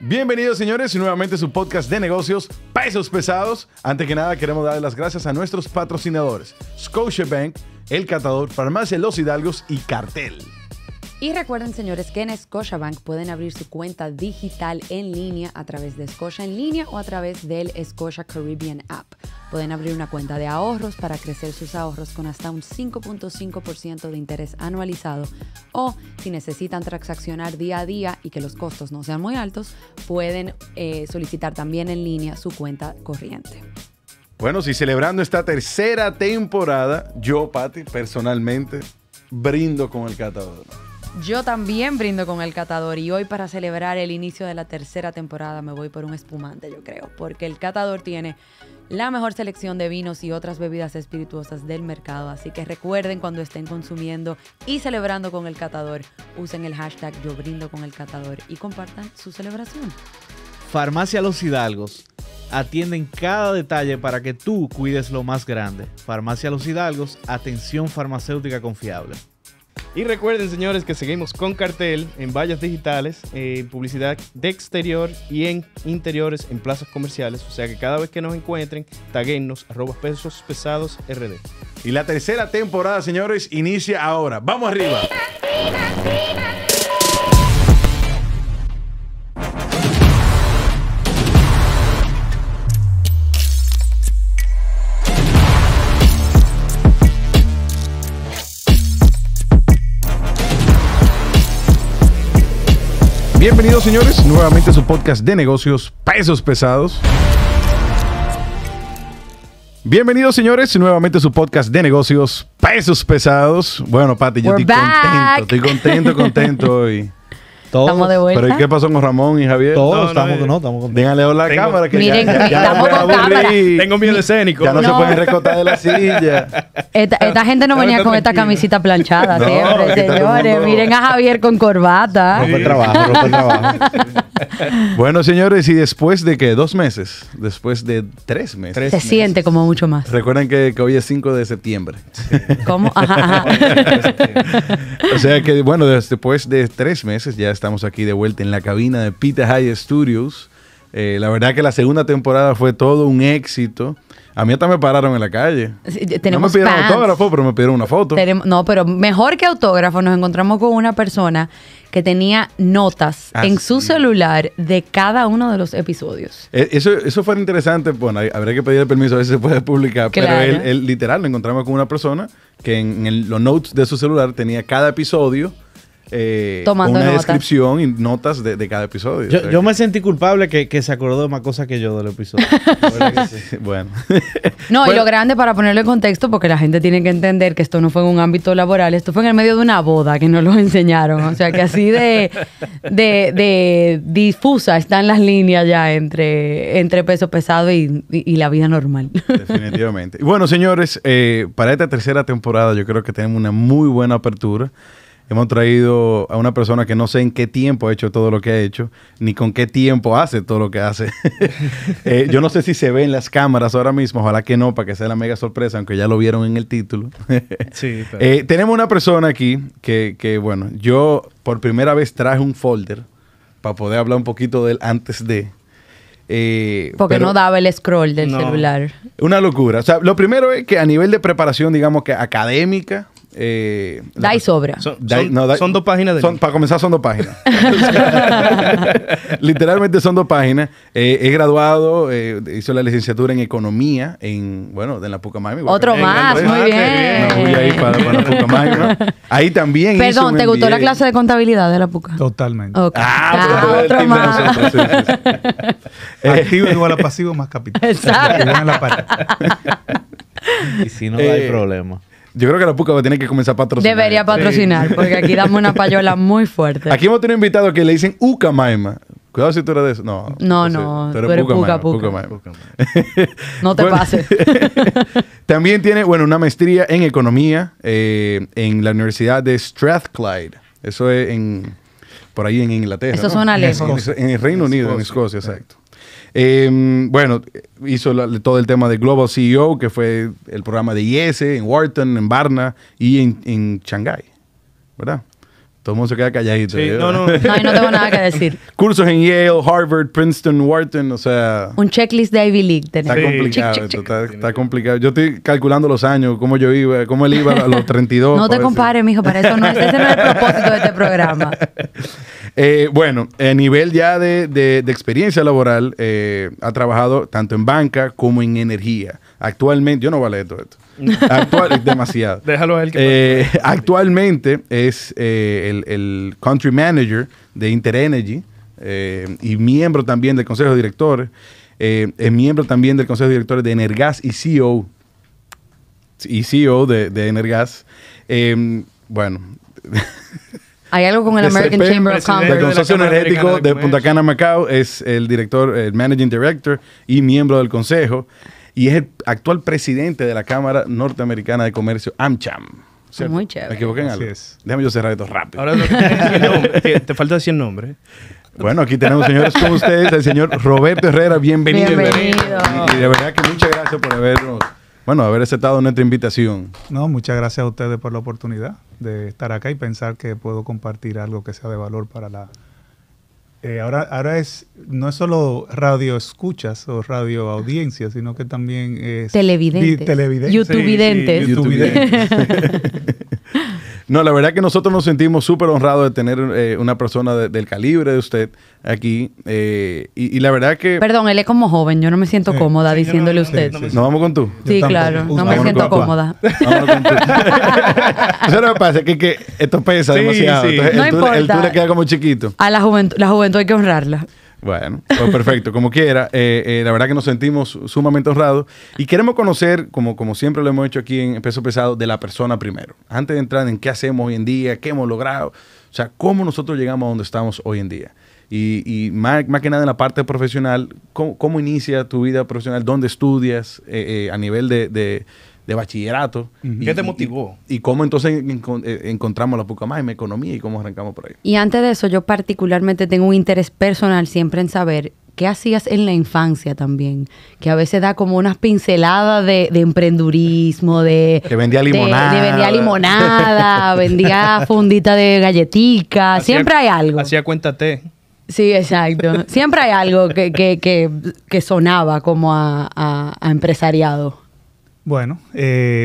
Bienvenidos, señores, y nuevamente su podcast de negocios, Pesos Pesados. Antes que nada, queremos darle las gracias a nuestros patrocinadores, Scotiabank, El Catador, Farmacia Los Hidalgos y Cartel. Y recuerden, señores, que en Scotiabank pueden abrir su cuenta digital en línea a través de Scotia en línea o a través del Scotia Caribbean App. Pueden abrir una cuenta de ahorros para crecer sus ahorros con hasta un 5.5% de interés anualizado. O, si necesitan transaccionar día a día y que los costos no sean muy altos, pueden solicitar también en línea su cuenta corriente. Bueno, sí, celebrando esta tercera temporada, yo, Patty, personalmente, brindo con El Catador. Yo también brindo con El Catador, y hoy, para celebrar el inicio de la tercera temporada, me voy por un espumante, yo creo, porque El Catador tiene la mejor selección de vinos y otras bebidas espirituosas del mercado. Así que recuerden, cuando estén consumiendo y celebrando con El Catador, usen el hashtag Yo Brindo con El Catador y compartan su celebración. Farmacia Los Hidalgos. Atienden cada detalle para que tú cuides lo más grande. Farmacia Los Hidalgos, atención farmacéutica confiable. Y recuerden, señores, que seguimos con Cartel en vallas digitales, publicidad de exterior y en interiores, en plazas comerciales. O sea que cada vez que nos encuentren, taguennos @pesospesadosrd. Y la tercera temporada, señores, inicia ahora. ¡Vamos arriba! Bienvenidos, señores, nuevamente a su podcast de negocios, Pesos Pesados. Bienvenidos, señores, nuevamente a su podcast de negocios, Pesos Pesados. Bueno, Patty, yo estoy contento hoy. Todos. Estamos de vuelta. ¿Pero qué pasó con Ramón y Javier? Todos estamos contentos. Déjale la cámara, que miren, ya tengo miedo escénico. Ya no se pueden recortar de la silla. Esta gente no venía con esta camisita planchada siempre, señores. Miren a Javier con corbata. Rompe el trabajo, rompe el trabajo. Bueno, señores, y después de que 2 meses, después de 3 meses. Se siente como mucho más. Recuerden que hoy es 5 de septiembre. ¿Cómo? Ajá, ajá. O sea que, bueno, después de 3 meses ya estamos aquí de vuelta en la cabina de Peter High Studios. La verdad que la segunda temporada fue todo un éxito. A mí hasta me pararon en la calle. Tenemos no me pidieron autógrafo, pero me pidieron una foto. No, pero mejor que autógrafo, nos encontramos con una persona que tenía notas en su celular de cada uno de los episodios. Eso fue interesante. Bueno, habría que pedir el permiso, a ver si se puede publicar. Claro. Pero él literal, nos encontramos con una persona que en los notes de su celular tenía cada episodio. Tomando una descripción y notas de cada episodio. Yo me sentí culpable que se acordó de más cosas que yo del episodio. Bueno. No, bueno. Y lo grande, para ponerlo en contexto, porque la gente tiene que entender que esto no fue en un ámbito laboral, esto fue en el medio de una boda que nos lo enseñaron. O sea que así de difusa están las líneas ya entre Peso Pesado y la vida normal. Definitivamente. Bueno, señores, para esta tercera temporada yo creo que tenemos una muy buena apertura. Hemos traído a una persona que no sé en qué tiempo ha hecho todo lo que ha hecho, ni con qué tiempo hace todo lo que hace. Yo no sé si se ve en las cámaras ahora mismo, ojalá que no, para que sea la mega sorpresa, aunque ya lo vieron en el título. Sí, claro. Tenemos una persona aquí que, bueno, yo por primera vez traje un folder para poder hablar un poquito de él antes de... Porque no daba el scroll del celular. Una locura. O sea, lo primero es que a nivel de preparación, digamos que académica... da y sobra. Son 2 páginas. Para comenzar, son 2 páginas. Literalmente son 2 páginas. He graduado, hizo la licenciatura en Economía, en la PUCMM. Otro más, muy bien. Voy ahí para PUCMM. Ahí también. Perdón, ¿te gustó la clase de contabilidad de la PUCA? Totalmente. Okay. Otro más. Activo igual a pasivo más capital. Exacto. Y si no, hay problema. Yo creo que la PUCA va a tener que comenzar a patrocinar. Debería patrocinar, sí. Porque aquí damos una payola muy fuerte. Aquí hemos tenido invitados que le dicen Uca Maima. Cuidado si tú eres de eso. No. Tú eres Puca. No te pases. También tiene, una maestría en Economía en la Universidad de Strathclyde. Eso es por ahí en Inglaterra. Eso suena lejos. En el Reino Unido, en Escocia, exacto. Hizo todo el tema de Global CEO, que fue el programa de ISE en Wharton, en Varna y en Shanghái, ¿verdad? Todo el mundo se queda calladito. Sí, no, yo no tengo nada que decir. Cursos en Yale, Harvard, Princeton, Wharton, o sea... Un checklist de Ivy League. Está complicado, está complicado. Yo estoy calculando los años, cómo yo iba, cómo él iba a los 32. No te compares, mijo, para eso no es, ese no es el propósito de este programa. Bueno, a nivel ya de experiencia laboral, ha trabajado tanto en banca como en energía. Actualmente, yo no vale todo esto. Demasiado. Déjalo a él que actualmente es el country manager de InterEnergy y miembro también del consejo de directores. Es miembro también del consejo de directores de Energás y CEO de Energás. Bueno. Hay algo con el American Chamber of Commerce. El Consorcio Energético de Punta Cana Macao es el director, el managing director y miembro del consejo. Y es el actual presidente de la Cámara Norteamericana de Comercio, Amcham. ¿Cierto? Muy chévere. ¿Me equivoqué en algo? Déjame yo cerrar esto rápido. Ahora te falta decir el nombre. Bueno, aquí tenemos, señores, con ustedes, el señor Roberto Herrera. Bienvenido. Bienvenido. Y de verdad que muchas gracias por haber aceptado nuestra invitación. No, muchas gracias a ustedes por la oportunidad de estar acá y pensar que puedo compartir algo que sea de valor para la... ahora no es solo radio escuchas o radio audiencia, sino que también es... Televidentes. YouTube videntes. No, la verdad que nosotros nos sentimos súper honrados de tener una persona del calibre de usted aquí. Y la verdad que... Perdón, él es como joven. Yo no me siento cómoda diciéndole usted. ¿Nos vamos con tú? Sí, claro. No me siento cómoda. Vámonos con tú. Eso lo que pasa es que esto pesa demasiado. Sí. Entonces, no importa. El tú le queda como chiquito. A la juventud hay que honrarla. Bueno, pues perfecto, como quiera. La verdad que nos sentimos sumamente honrados y queremos conocer, como siempre lo hemos hecho aquí en Peso Pesado, de la persona primero. Antes de entrar en qué hacemos hoy en día, qué hemos logrado, o sea, cómo nosotros llegamos a donde estamos hoy en día. Y más que nada en la parte profesional, ¿cómo inicia tu vida profesional? ¿Dónde estudias a nivel de bachillerato? ¿Qué te motivó? Y cómo entonces encontramos la PUCMM, economía, y cómo arrancamos por ahí. Y antes de eso, yo particularmente tengo un interés personal siempre en saber qué hacías en la infancia también, que a veces da como unas pinceladas de emprendurismo, de... Que vendía limonada. Vendía fundita de galletica, siempre hay algo. Hacía cuenta té. Sí, exacto. Siempre hay algo que sonaba como a empresariado. Bueno,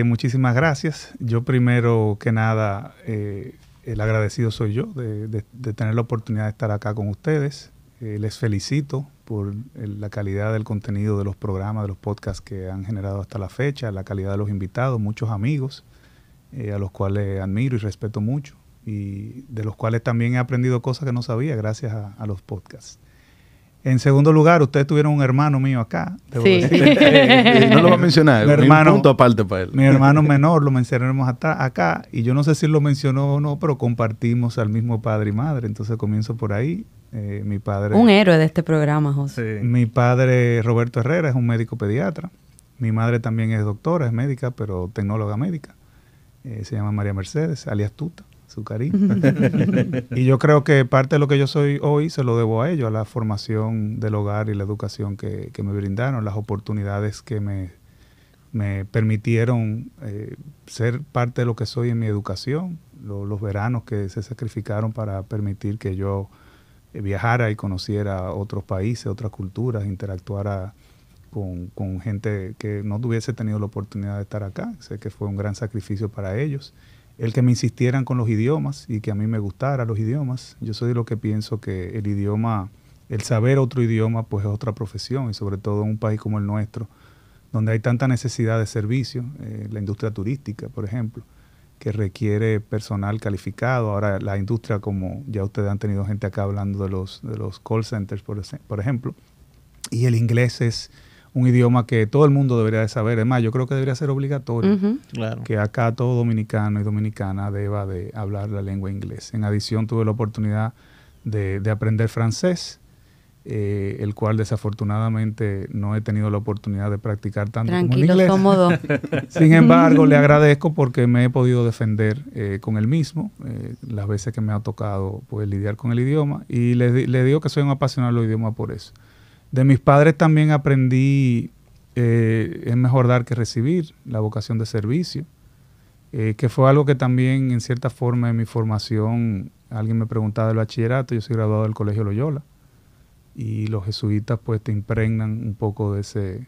muchísimas gracias. Yo primero que nada, el agradecido soy yo de tener la oportunidad de estar acá con ustedes. Les felicito por la calidad del contenido de los programas, de los podcasts que han generado hasta la fecha, la calidad de los invitados, muchos amigos a los cuales admiro y respeto mucho y de los cuales también he aprendido cosas que no sabía gracias a los podcasts. En segundo lugar, ustedes tuvieron un hermano mío acá. Debo decir. No lo voy a mencionar. Un punto aparte para él. Mi hermano menor lo mencionamos acá. Y yo no sé si lo mencionó o no, pero compartimos al mismo padre y madre. Entonces comienzo por ahí. Mi padre... Un héroe de este programa, José. Sí. Mi padre, Roberto Herrera, es un médico pediatra. Mi madre también es doctora, es médica, pero tecnóloga médica. Se llama María Mercedes, alias Tuta. Su cariño. Y yo creo que parte de lo que yo soy hoy se lo debo a ellos, a la formación del hogar y la educación que me brindaron, las oportunidades que me permitieron ser parte de lo que soy en mi educación, los veranos que se sacrificaron para permitir que yo viajara y conociera otros países, otras culturas, interactuara con gente que no tuviese tenido la oportunidad de estar acá. Sé que fue un gran sacrificio para ellos. El que me insistieran con los idiomas y que a mí me gustara los idiomas. Yo soy de lo que pienso que el idioma, el saber otro idioma, pues es otra profesión y sobre todo en un país como el nuestro, donde hay tanta necesidad de servicio, la industria turística, por ejemplo, que requiere personal calificado. Ahora la industria, como ya ustedes han tenido gente acá hablando de los call centers, por ejemplo, y el inglés es... un idioma que todo el mundo debería de saber. Además, yo creo que debería ser obligatorio claro. Que acá todo dominicano y dominicana deba de hablar la lengua inglés. En adición, tuve la oportunidad de aprender francés, el cual desafortunadamente no he tenido la oportunidad de practicar tanto como el inglés. Sin embargo, le agradezco porque me he podido defender con el mismo, las veces que me ha tocado pues, lidiar con el idioma. Y le digo que soy un apasionado de los idiomas por eso. De mis padres también aprendí, es mejor dar que recibir, la vocación de servicio, que fue algo que también en cierta forma en mi formación Alguien me preguntaba del bachillerato, yo soy graduado del Colegio Loyola. Y los jesuitas pues te impregnan un poco de ese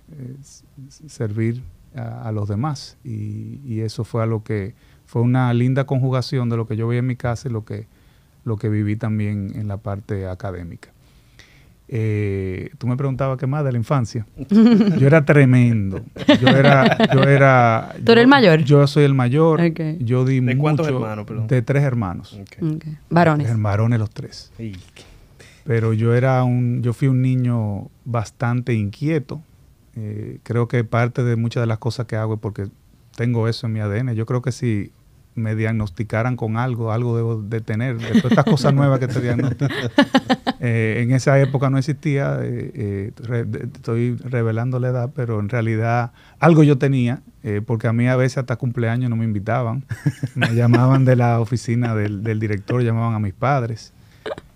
servir a los demás. Y eso fue a lo que fue una linda conjugación de lo que yo vi en mi casa y lo que viví también en la parte académica. Tú me preguntabas qué más de la infancia. Yo era tremendo. ¿Tú eres el mayor? Yo soy el mayor. Okay. Yo di ¿De cuántos hermanos? Perdón. De 3 hermanos. Okay. Okay. Varones. Varones los 3. Ey. Pero yo fui un niño bastante inquieto. Creo que parte de muchas de las cosas que hago es porque tengo eso en mi ADN. Yo creo que si me diagnosticaran con algo, algo debo de tener. De todas estas cosas nuevas que te diagnostican. En esa época no existía. Estoy revelando la edad, pero en realidad algo yo tenía. Porque a mí a veces hasta cumpleaños no me invitaban. Me llamaban de la oficina del director, llamaban a mis padres.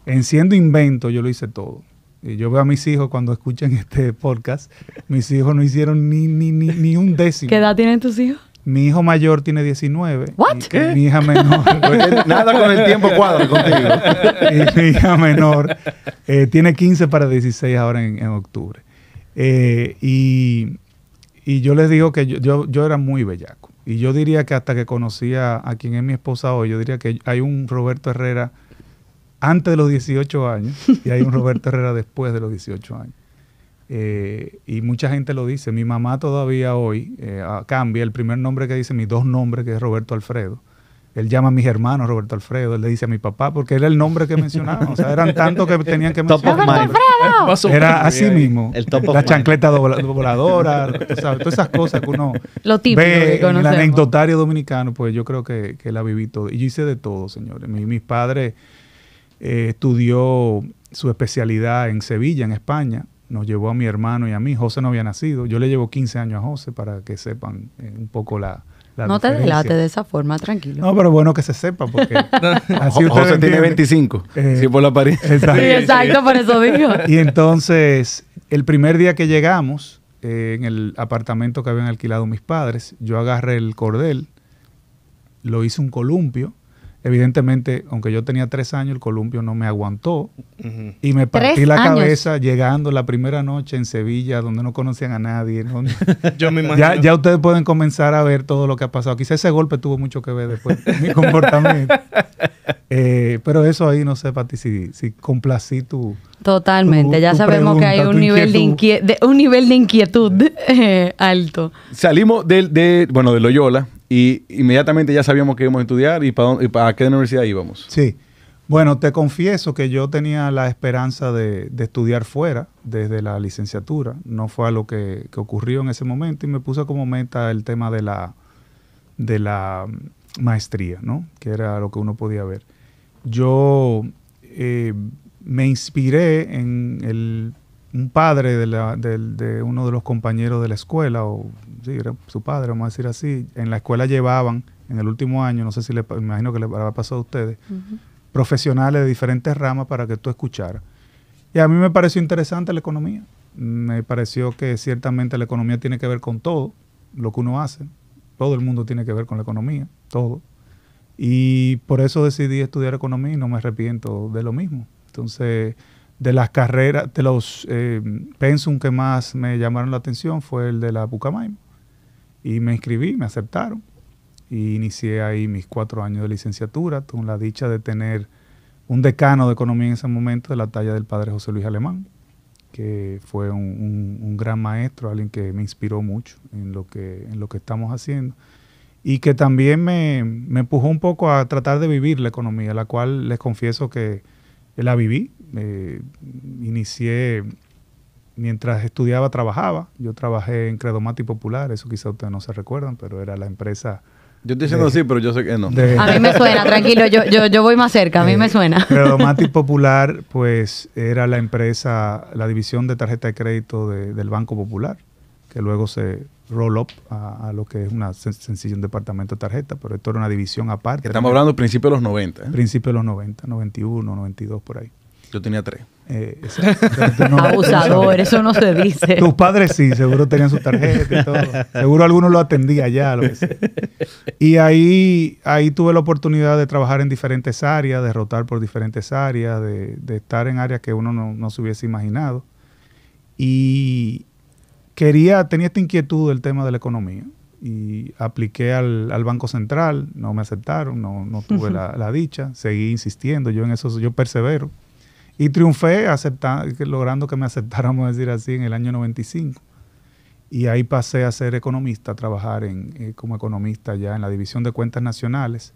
En siendo invento, yo lo hice todo. Y yo veo a mis hijos cuando escuchan este podcast. Mis hijos no hicieron ni un décimo. ¿Qué edad tienen tus hijos? Mi hijo mayor tiene 19. ¿Qué? Mi hija menor. Nada con el tiempo cuadra contigo. Y mi hija menor tiene 15 para 16 ahora en octubre. Y yo les digo que yo era muy bellaco. Y yo diría que hasta que conocí a quien es mi esposa hoy, yo diría que hay un Roberto Herrera antes de los 18 años y hay un Roberto Herrera después de los 18 años. Y mucha gente lo dice. Mi mamá todavía hoy cambia el primer nombre que dice, mis 2 nombres, que es Roberto Alfredo. Él llama a mis hermanos Roberto Alfredo, él le dice a mi papá, porque era el nombre que mencionaban. O sea, eran tantos que tenían que mencionar. ¡Roberto Alfredo! Era así mismo. La chancleta voladora, o sea, todas esas cosas que uno lo típico ve que conocemos. En el anecdotario dominicano, pues yo creo que la viví todo. Y yo hice de todo, señores. Mis padres estudió su especialidad en Sevilla, en España. Nos llevó a mi hermano y a mí. José no había nacido. Yo le llevo 15 años a José para que sepan un poco la no diferencia. Te delates de esa forma, tranquilo. No, pero bueno que se sepa porque así José tiene 25. Sí, por la apariencia. Exacto. Sí, exacto, por eso digo. Y entonces, el primer día que llegamos, en el apartamento que habían alquilado mis padres, yo agarré el cordel, lo hice un columpio. Evidentemente, aunque yo tenía 3 años, el columpio no me aguantó. Uh-huh. Y me partí la cabeza llegando la primera noche en Sevilla, donde no conocían a nadie. Yo me imagino. Ya ustedes pueden comenzar a ver todo lo que ha pasado. Quizá ese golpe tuvo mucho que ver después con mi comportamiento. Pero eso ahí, no sé, Patty, si complací tu... Totalmente. Ya sabemos pregunta, que hay un nivel de inquietud alto. Salimos de Loyola. Y inmediatamente ya sabíamos que íbamos a estudiar y para qué universidad íbamos. Sí. Bueno, te confieso que yo tenía la esperanza de estudiar fuera desde la licenciatura. No fue a lo que ocurrió en ese momento y me puse como meta el tema de la maestría, ¿no? Que era lo que uno podía ver. Yo me inspiré en un padre de uno de los compañeros de la escuela, o sí, era su padre, vamos a decir así. En la escuela llevaban, en el último año, no sé si me imagino que le habrá pasado a ustedes, uh-huh, profesionales de diferentes ramas para que tú escucharas. Y a mí me pareció interesante la economía. Me pareció que ciertamente la economía tiene que ver con todo lo que uno hace. Todo el mundo tiene que ver con la economía, todo. Y por eso decidí estudiar economía y no me arrepiento de lo mismo. Entonces... De las carreras, de los pensum que más me llamaron la atención fue el de la PUCMM. Y me inscribí, me aceptaron. Y inicié ahí mis 4 años de licenciatura, con la dicha de tener un decano de economía en ese momento de la talla del padre José Luis Alemán, que fue un gran maestro, alguien que me inspiró mucho en lo que estamos haciendo. Y que también me empujó un poco a tratar de vivir la economía, la cual les confieso que la viví. Inicié, mientras estudiaba trabajaba, yo trabajé en Credomatic Popular, eso quizá ustedes no se recuerdan, pero era la empresa... Yo estoy diciendo sí, pero yo sé que no. A mí me suena, tranquilo, yo voy más cerca, a mí me suena. Credomatic Popular, pues era la empresa, la división de tarjeta de crédito del Banco Popular, que luego se roll up a lo que es una sencillo un departamento de tarjeta, pero esto era una división aparte. Estamos hablando principios de los 90. Principios de los 90, 91, 92, por ahí. Yo tenía 3. No, abusador, eso no se dice. Tus padres sí, seguro tenían su tarjeta y todo. Seguro alguno lo atendía ya, lo que sea. Y ahí tuve la oportunidad de trabajar en diferentes áreas, de rotar por diferentes áreas, de estar en áreas que uno no se hubiese imaginado. Y tenía esta inquietud del tema de la economía. Y apliqué al Banco Central, no me aceptaron, no tuve la dicha. Seguí insistiendo, yo en eso persevero. Y triunfé logrando que me aceptaran, vamos a decir así, en el año 95. Y ahí pasé a ser economista, a trabajar como economista ya en la División de Cuentas Nacionales,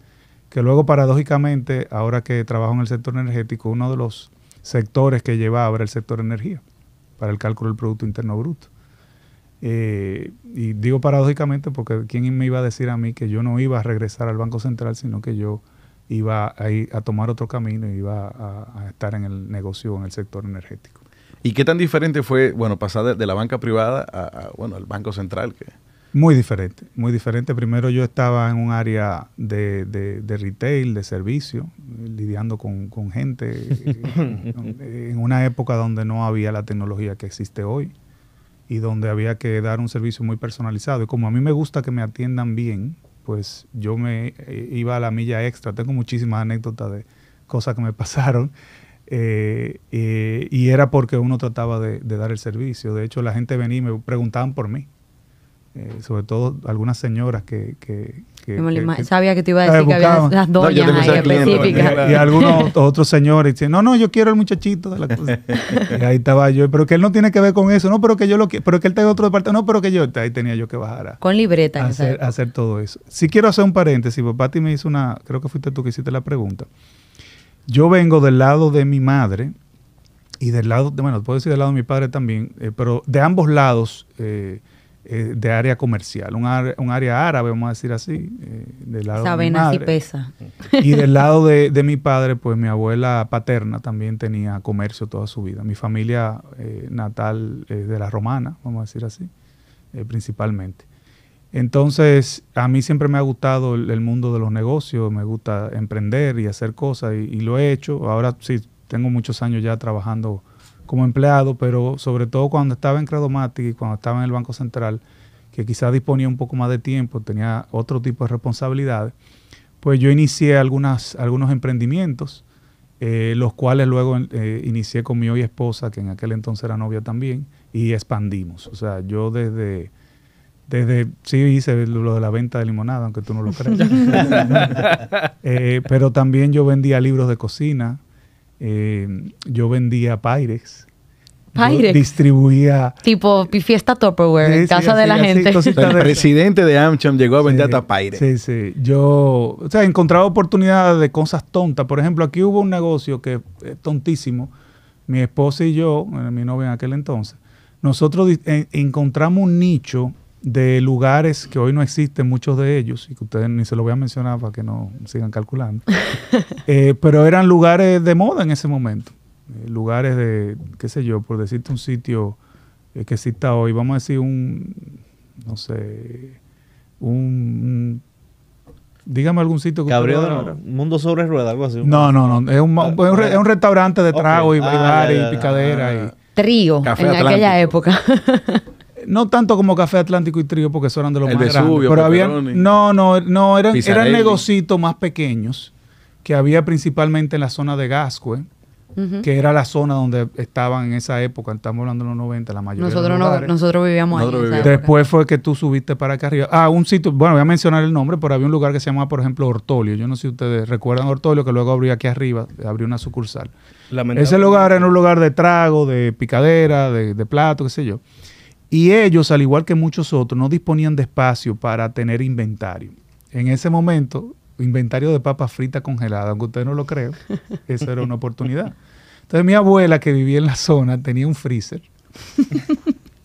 que luego paradójicamente, ahora que trabajo en el sector energético, uno de los sectores que llevaba era el sector energía, para el cálculo del Producto Interno Bruto. Y digo paradójicamente porque quién me iba a decir a mí que yo no iba a regresar al Banco Central, sino que yo iba a ir a tomar otro camino y iba a estar en el negocio, en el sector energético. ¿Y qué tan diferente fue, bueno, pasar de la banca privada bueno, al Banco Central? Que... Muy diferente, muy diferente. Primero yo estaba en un área de retail, de servicio, lidiando con gente en una época donde no había la tecnología que existe hoy y donde había que dar un servicio muy personalizado. Y como a mí me gusta que me atiendan bien, pues yo me iba a la milla extra. Tengo muchísimas anécdotas de cosas que me pasaron y era porque uno trataba de dar el servicio. De hecho, la gente venía y me preguntaban por mí. Sobre todo algunas señoras que sabía que te iba a decir que había las doñas ahí específicas. Y algunos otros señores dicen, no, yo quiero el muchachito de la cosa. Y ahí estaba yo, pero que él no tiene que ver con eso, no, pero que yo lo quiero, pero que él está en otro departamento, no, pero que yo, ahí tenía yo que bajar con libreta. Hacer todo eso. Sí quiero hacer un paréntesis, porque Patty me hizo creo que fuiste tú que hiciste la pregunta. Yo vengo del lado de mi madre, y del lado, bueno, puedo decir del lado de mi padre también, pero de ambos lados, de área comercial, un área árabe, vamos a decir así, del lado de mi madre. Sí pesa. Y del lado de mi padre, pues mi abuela paterna también tenía comercio toda su vida. Mi familia natal de la Romana, vamos a decir así, principalmente. Entonces, a mí siempre me ha gustado el mundo de los negocios, me gusta emprender y hacer cosas, y lo he hecho. Ahora sí, tengo muchos años ya trabajando como empleado, pero sobre todo cuando estaba en Credomatic y cuando estaba en el Banco Central, que quizás disponía un poco más de tiempo, tenía otro tipo de responsabilidades, pues yo inicié algunos emprendimientos, los cuales luego inicié con mi hoy esposa, que en aquel entonces era novia también, y expandimos. O sea, yo sí hice lo de la venta de limonada, aunque tú no lo creas. Pero también yo vendía libros de cocina, yo vendía Pyrex. Distribuía tipo fiesta Tupperware en casa de la gente. El presidente de Amcham llegó a vender hasta Pyrex. Sí, sí. Yo, o sea, encontraba oportunidades de cosas tontas. Por ejemplo, aquí hubo un negocio que es tontísimo. Mi esposa y yo, mi novia en aquel entonces, nosotros encontramos un nicho de lugares que hoy no existen, muchos de ellos, y que ustedes ni se los voy a mencionar para que no sigan calculando, pero eran lugares de moda en ese momento, lugares de, qué sé yo, por decirte un sitio que exista hoy, vamos a decir no sé, dígame algún sitio que Cabrera, Mundo sobre Rueda, algo así. No, es un restaurante de trago, okay, y bailar y picadera. Y Trío, en Atlántico. Aquella época. No tanto como Café Atlántico y Trío, porque eso eran de los más grandes. Pero no, eran negocitos más pequeños que había principalmente en la zona de Gascue, que era la zona donde estaban en esa época, estamos hablando de los 90, la mayoría de los lugares. Nosotros vivíamos ahí. Después fue que tú subiste para acá arriba. Un sitio, bueno, voy a mencionar el nombre, pero había un lugar que se llamaba, por ejemplo, Ortolio. Yo no sé si ustedes recuerdan Ortolio, que luego abrió aquí arriba, abrió una sucursal. Ese lugar era un lugar de trago, de picadera, de plato, qué sé yo. Y ellos, al igual que muchos otros, no disponían de espacio para tener inventario. En ese momento, inventario de papas fritas congeladas, aunque ustedes no lo crean, esa era una oportunidad. Entonces mi abuela, que vivía en la zona, tenía un freezer.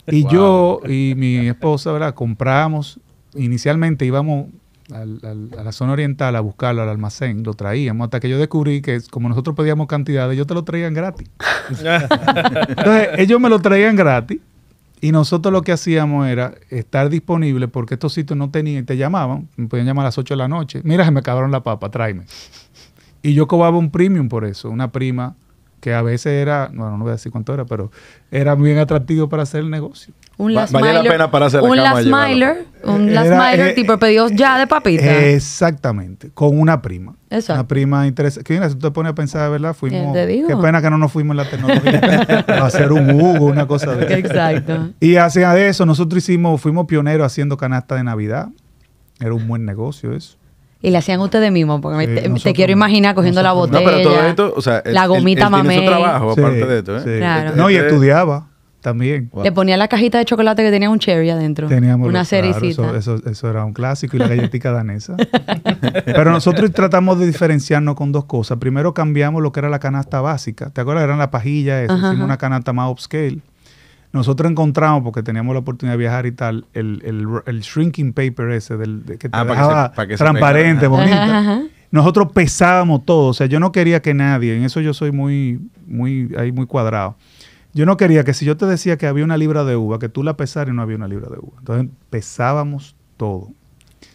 Y yo y mi esposa, ¿verdad?, comprábamos, inicialmente íbamos a la zona oriental a buscarlo al almacén, lo traíamos, hasta que yo descubrí que como nosotros pedíamos cantidades, ellos te lo traían gratis. Entonces ellos me lo traían gratis. Y nosotros lo que hacíamos era estar disponible porque estos sitios no tenían, te llamaban, me podían llamar a las 8 de la noche. Mira, se me acabaron la papa, tráeme. Y yo cobraba un premium por eso, una prima que a veces era, bueno, no voy a decir cuánto era, pero era bien atractivo para hacer el negocio. Un last miler, valía la pena para hacer la cama un last miler tipo pedidos ya de papita. Exactamente, con una prima. Exacto. Una prima interesante. Que mira, si tú te pones a pensar, ¿verdad? Fuimos, qué pena que no nos fuimos en la tecnología a hacer un jugo, una cosa de eso. Exacto. Y hacia eso nosotros hicimos, fuimos pioneros haciendo canasta de Navidad. Era un buen negocio eso. Y le hacían ustedes mismos, porque sí, te quiero imaginar cogiendo la botella, no, pero todo esto, o sea, la gomita mamé. Tiene su trabajo, aparte de esto, ¿eh? Sí. Claro. No, y estudiaba también. Wow. Le ponía la cajita de chocolate que tenía un cherry adentro. Teníamos una cerecita. Claro, eso era un clásico, y la galletita danesa. Pero nosotros tratamos de diferenciarnos con dos cosas. Primero cambiamos lo que era la canasta básica. ¿Te acuerdas? Eran las pajillas, eso. Hicimos una canasta más upscale. Nosotros encontramos, porque teníamos la oportunidad de viajar y tal, el shrinking paper ese que te dejaba transparente, bonito. Nosotros pesábamos todo. O sea, yo no quería que nadie, en eso yo soy muy cuadrado. Yo no quería que si yo te decía que había una libra de uva, que tú la pesaras y no había una libra de uva. Entonces, pesábamos todo.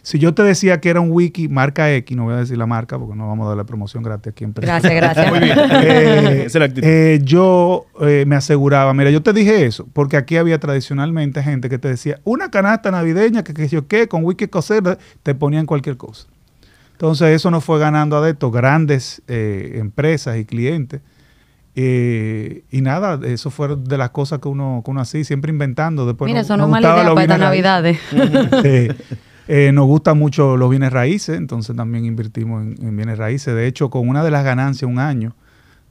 Si yo te decía que era un wiki marca X, no voy a decir la marca porque no vamos a dar la promoción gratis aquí en Pereira. Gracias. Muy bien. Yo me aseguraba, mira, yo te dije eso, porque aquí había tradicionalmente gente que te decía una canasta navideña que yo qué, con wiki coser, te ponían cualquier cosa. Entonces eso nos fue ganando adeptos, grandes empresas y clientes. Y nada, eso fue de las cosas que uno hacía, siempre inventando. Después mira, eso no es mala idea para estas navidades. Sí. Nos gustan mucho los bienes raíces, entonces también invertimos en bienes raíces. De hecho, con una de las ganancias un año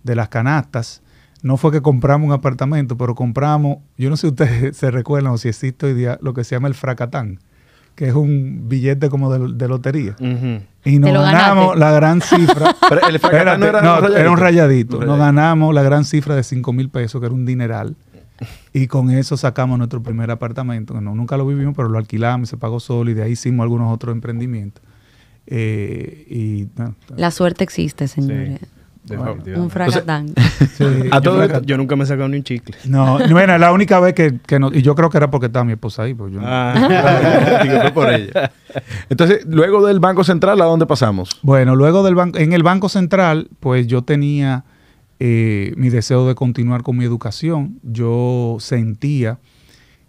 de las canastas, no fue que compramos un apartamento, pero compramos, yo no sé si ustedes se recuerdan o si existe hoy día, lo que se llama el fracatán, que es un billete como de lotería. Y nos ganamos la gran cifra. Pero el fracatán era un rayadito. Nos ganamos la gran cifra de 5,000 pesos, que era un dineral. Y con eso sacamos nuestro primer apartamento. No, nunca lo vivimos, pero lo alquilamos y se pagó solo. Y de ahí hicimos algunos otros emprendimientos. La suerte existe, señores. Sí. Bueno, un fracatán. Sí, yo nunca me he sacado ni un chicle. No, bueno, la única vez que y yo creo que era porque estaba mi esposa ahí. Pues yo digo, por ella. Entonces, luego del Banco Central, ¿a dónde pasamos? Bueno, luego del banco, en el Banco Central, pues yo tenía... mi deseo de continuar con mi educación. Yo sentía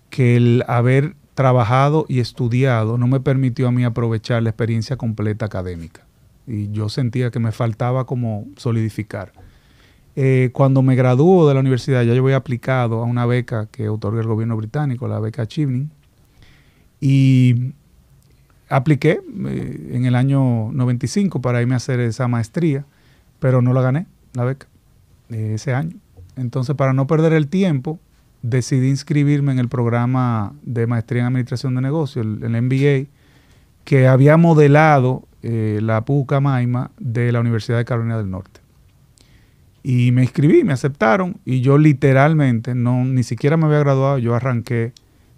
que el haber trabajado y estudiado no me permitió a mí aprovechar la experiencia completa académica. Y yo sentía que me faltaba como solidificar. Cuando me graduó de la universidad, ya yo había aplicado a una beca que otorga el gobierno británico, la beca Chevening, y apliqué en el año 95 para irme a hacer esa maestría, pero no la gané, la beca. Ese año. Entonces, para no perder el tiempo, decidí inscribirme en el programa de maestría en administración de negocios, el MBA, que había modelado la PUCMM de la Universidad de Carolina del Norte. Y me inscribí, me aceptaron, y yo literalmente, no, ni siquiera me había graduado, yo arranqué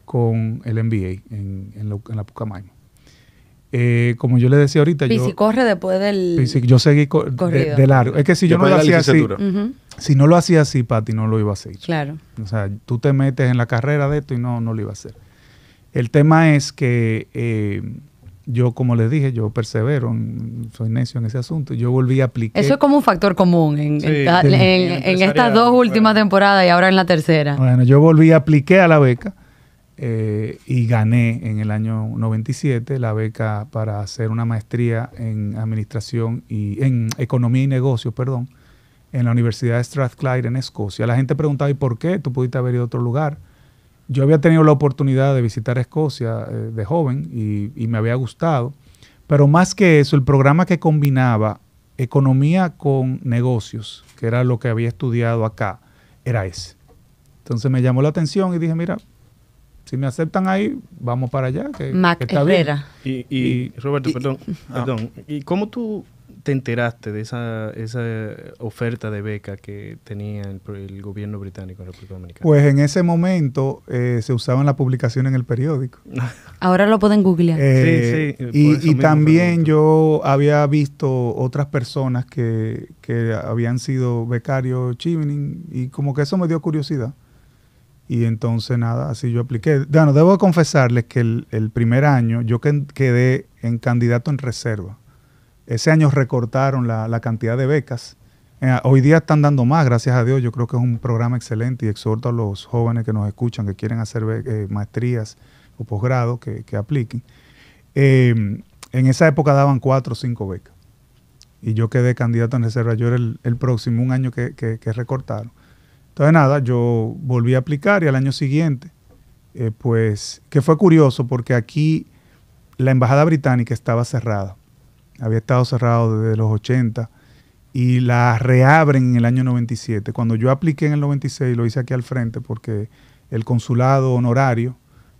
con el MBA en la PUCMM. Como yo les decía ahorita, corre después del... Yo seguí de largo. Es que si yo no lo hacía así, si no lo hacía así, Patty, no lo iba a hacer. Claro. O sea, tú te metes en la carrera de esto y no lo iba a hacer. El tema es que yo, como les dije, yo persevero, soy necio en ese asunto. Yo volví a aplicar. Eso es como un factor común en estas dos últimas temporadas y ahora en la tercera. Bueno, yo volví a aplicar a la beca. Y gané en el año 97 la beca para hacer una maestría en administración y en economía y negocios, perdón, en la Universidad de Strathclyde en Escocia. La gente preguntaba, ¿y por qué? Tú pudiste haber ido a otro lugar. Yo había tenido la oportunidad de visitar Escocia de joven y me había gustado, pero más que eso, el programa que combinaba economía con negocios, que era lo que había estudiado acá, era ese. Entonces me llamó la atención y dije, mira, si me aceptan ahí, vamos para allá. Mac Herrera. Y Roberto, perdón. ¿Y cómo tú te enteraste de esa oferta de beca que tenía el gobierno británico en República Dominicana? Pues en ese momento se usaban las publicaciones en el periódico. Ahora lo pueden googlear. Sí. Y también yo había visto otras personas que habían sido becarios Chevening y como que eso me dio curiosidad. Y entonces, nada, así yo apliqué. Bueno, debo confesarles que el primer año yo quedé en candidato en reserva. Ese año recortaron la cantidad de becas Hoy día están dando más, gracias a Dios. Yo creo que es un programa excelente y exhorto a los jóvenes que nos escuchan, que quieren hacer maestrías o posgrado, que apliquen. En esa época daban 4 o 5 becas. Y yo quedé candidato en reserva. Yo era el próximo, un año que recortaron. Entonces, nada, yo volví a aplicar y al año siguiente, pues, que fue curioso porque aquí la embajada británica estaba cerrada. Había estado cerrado desde los 80 y la reabren en el año 97. Cuando yo apliqué en el 96, lo hice aquí al frente porque el consulado honorario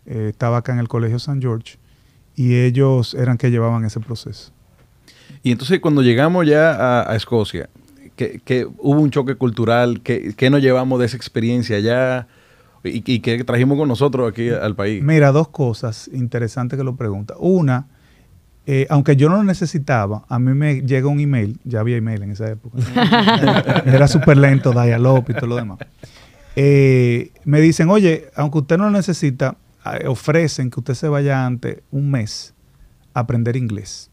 estaba acá en el Colegio San George y ellos eran que llevaban ese proceso. Y entonces cuando llegamos ya a Escocia, que hubo un choque cultural, que nos llevamos de esa experiencia allá y que trajimos con nosotros aquí al país. Mira, dos cosas interesantes que lo pregunta. Una, aunque yo no lo necesitaba, a mí me llega un email, ya había email en esa época, era súper lento, dial-up y todo lo demás. Me dicen, oye, aunque usted no lo necesita, ofrecen que usted se vaya antes un mes a aprender inglés,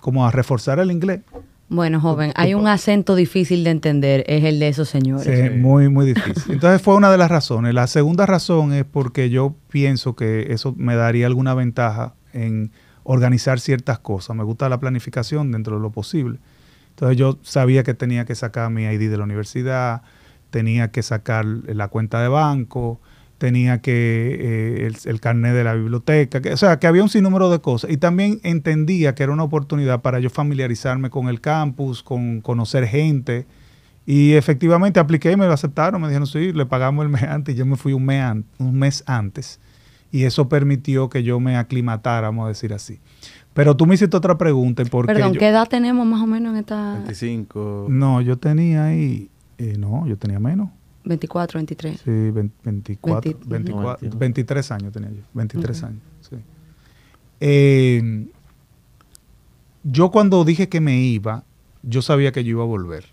como a reforzar el inglés. Bueno, joven, hay un acento difícil de entender, es el de esos señores. Sí, muy, muy difícil. Entonces fue una de las razones. La segunda razón es porque yo pienso que eso me daría alguna ventaja en organizar ciertas cosas. Me gusta la planificación dentro de lo posible. Entonces yo sabía que tenía que sacar mi ID de la universidad, tenía que sacar la cuenta de banco, tenía que el carnet de la biblioteca, o sea, que había un sinnúmero de cosas. Y también entendía que era una oportunidad para yo familiarizarme con el campus, con conocer gente. Y efectivamente apliqué y me lo aceptaron. Me dijeron, sí, le pagamos el mes antes. Y yo me fui un mes antes. Y eso permitió que yo me aclimatara, vamos a decir así. Pero tú me hiciste otra pregunta. ¿Y por qué? Perdón, ¿qué edad tenemos más o menos en esta...? 25. No, yo tenía ahí... no, yo tenía menos. 24, 23. Sí, 23 años tenía yo, 23 años. Sí. Yo cuando dije que me iba, yo sabía que yo iba a volver.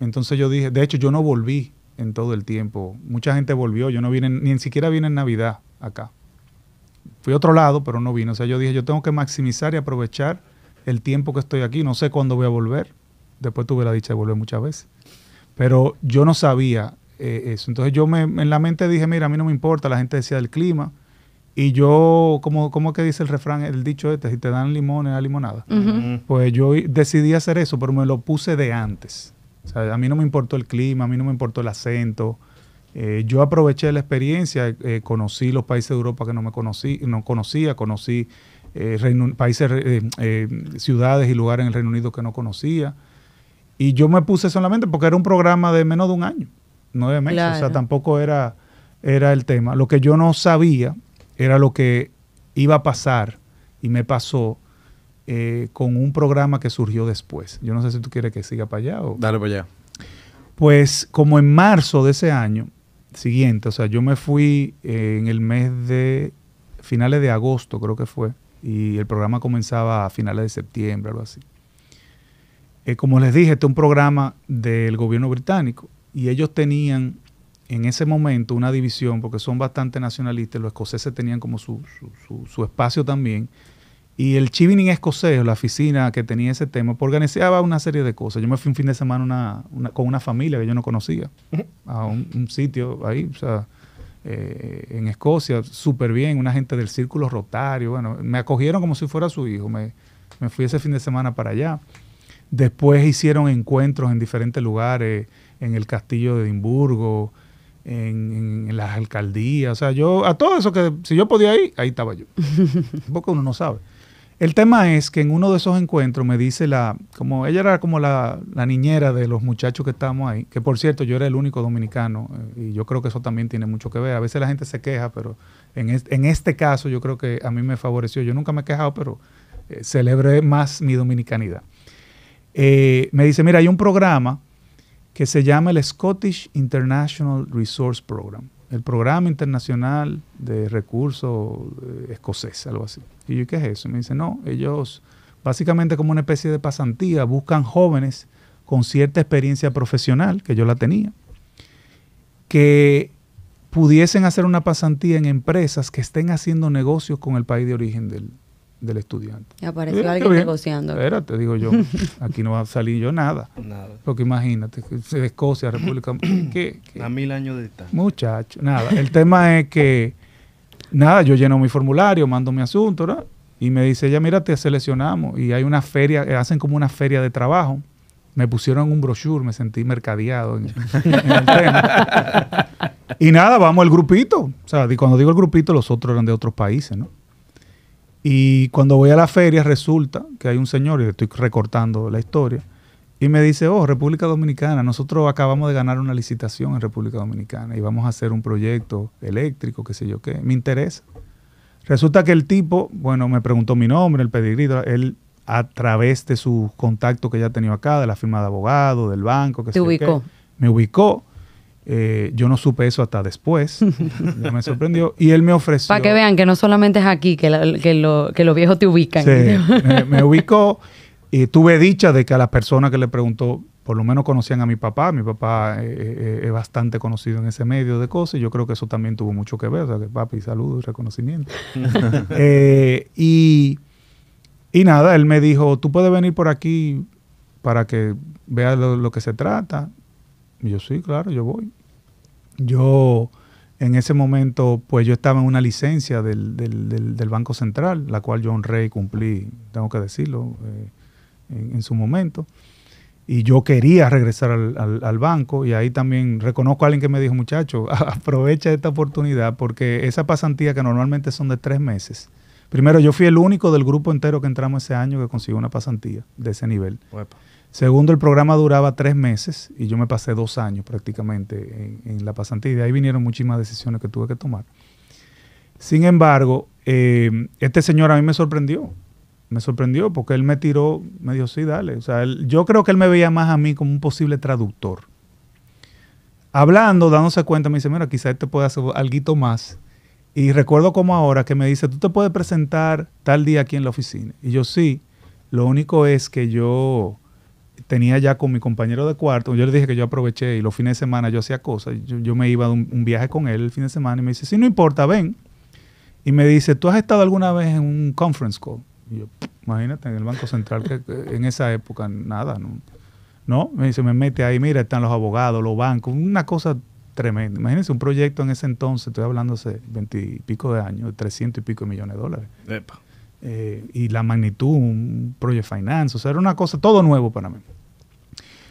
Entonces yo dije, de hecho yo no volví en todo el tiempo. Mucha gente volvió, yo no vine, ni siquiera vine en Navidad acá. Fui a otro lado, pero no vine. O sea, yo dije, yo tengo que maximizar y aprovechar el tiempo que estoy aquí. No sé cuándo voy a volver. Después tuve la dicha de volver muchas veces. Pero yo no sabía eso. Entonces yo en la mente dije, mira, a mí no me importa. La gente decía del clima. Y yo, ¿cómo que dice el refrán, el dicho este? Si te dan limones, da limonada. Pues yo decidí hacer eso, pero me lo puse de antes. O sea, a mí no me importó el clima, a mí no me importó el acento. Yo aproveché la experiencia. Conocí los países de Europa que no conocía. Conocí ciudades y lugares en el Reino Unido que no conocía. Y yo me puse solamente porque era un programa de menos de un año, 9 meses. Claro. O sea, tampoco era el tema. Lo que yo no sabía era lo que iba a pasar y me pasó con un programa que surgió después. Yo no sé si tú quieres que siga para allá o... Dale para allá. Pues como en marzo de ese año siguiente, o sea, yo me fui en el mes de finales de agosto, creo que fue, y el programa comenzaba a finales de septiembre, algo así. Como les dije, este es un programa del gobierno británico y ellos tenían en ese momento una división porque son bastante nacionalistas, los escoceses tenían como su espacio también y el Chevening escocés, la oficina que tenía ese tema, organizaba una serie de cosas. Yo me fui un fin de semana con una familia que yo no conocía a un sitio ahí, o sea, en Escocia, súper bien, una gente del círculo rotario, bueno, me acogieron como si fuera su hijo, me fui ese fin de semana para allá. Después hicieron encuentros en diferentes lugares, en el castillo de Edimburgo, en las alcaldías. O sea, yo a todo eso que si yo podía ir, ahí estaba yo. Porque uno no sabe. El tema es que en uno de esos encuentros me dice como ella era como la niñera de los muchachos que estábamos ahí, que por cierto yo era el único dominicano y yo creo que eso también tiene mucho que ver. A veces la gente se queja, pero en este caso yo creo que a mí me favoreció. Yo nunca me he quejado, pero celebré más mi dominicanidad. Me dice, mira, hay un programa que se llama el Scottish International Resource Program, el Programa Internacional de Recursos Escocés, algo así. Y yo, ¿qué es eso? Me dice, no, ellos básicamente como una especie de pasantía buscan jóvenes con cierta experiencia profesional, que yo la tenía, que pudiesen hacer una pasantía en empresas que estén haciendo negocios con el país de origen del estudiante. Y apareció alguien negociando. Espérate, digo yo, aquí no va a salir yo nada. Porque imagínate, de Escocia, República... A 1000 años de distancia. Muchacho, nada. El tema es que, nada, yo lleno mi formulario, mando mi asunto, ¿verdad? Y me dice ella, mira, te seleccionamos. Y hay una feria, hacen como una feria de trabajo. Me pusieron un brochure, me sentí mercadeado en el tema. Y nada, vamos al grupito. O sea, cuando digo el grupito, los otros eran de otros países, ¿no? Y cuando voy a la feria resulta que hay un señor, y le estoy recortando la historia, y me dice, oh, República Dominicana, nosotros acabamos de ganar una licitación en República Dominicana y vamos a hacer un proyecto eléctrico, qué sé yo qué, me interesa. Resulta que el tipo, bueno, me preguntó mi nombre, el pedigrí, él a través de sus contactos que ya tenía acá, de la firma de abogado, del banco, qué sé yo qué. Me ubicó. Yo no supe eso hasta después, ya me sorprendió, y él me ofreció... Para que vean que no solamente es aquí que los viejos te ubican. Sí, me ubicó y tuve dicha de que a las personas que le preguntó, por lo menos conocían a mi papá. Mi papá es bastante conocido en ese medio de cosas, y yo creo que eso también tuvo mucho que ver, o sea, que papi, saludos y reconocimiento. Y nada, él me dijo, tú puedes venir por aquí para que veas lo que se trata. Y yo, sí, claro, yo voy. Yo, en ese momento, pues yo estaba en una licencia del Banco Central, la cual yo honré y cumplí, tengo que decirlo, en su momento. Y yo quería regresar al banco, y ahí también reconozco a alguien que me dijo, muchacho, aprovecha esta oportunidad, porque esa pasantía que normalmente son de 3 meses. Primero, yo fui el único del grupo entero que entramos ese año que consiguió una pasantía de ese nivel. Uepa. Segundo, el programa duraba 3 meses y yo me pasé 2 años prácticamente en la pasantía. Y de ahí vinieron muchísimas decisiones que tuve que tomar. Sin embargo, este señor a mí me sorprendió. Me sorprendió porque él me tiró, me dijo, sí, dale. O sea, yo creo que él me veía más a mí como un posible traductor. Hablando, dándose cuenta, me dice, mira, quizás te puede hacer alguito más. Y recuerdo como ahora que me dice, tú te puedes presentar tal día aquí en la oficina. Y yo, sí, lo único es que yo... tenía ya con mi compañero de cuarto, yo le dije que yo aproveché y los fines de semana yo hacía cosas, yo me iba de un viaje con él el fin de semana y me dice, sí, no importa, ven. Y me dice, ¿tú has estado alguna vez en un conference call? Y yo, imagínate, en el Banco Central, que en esa época nada, ¿no? Me dice, me mete ahí, mira, están los abogados, los bancos, una cosa tremenda. Imagínense, un proyecto en ese entonces, estoy hablando hace 20 y pico de años, de 300 y pico de millones de dólares. Epa. Y la magnitud, un project finance, o sea, era una cosa, todo nuevo para mí.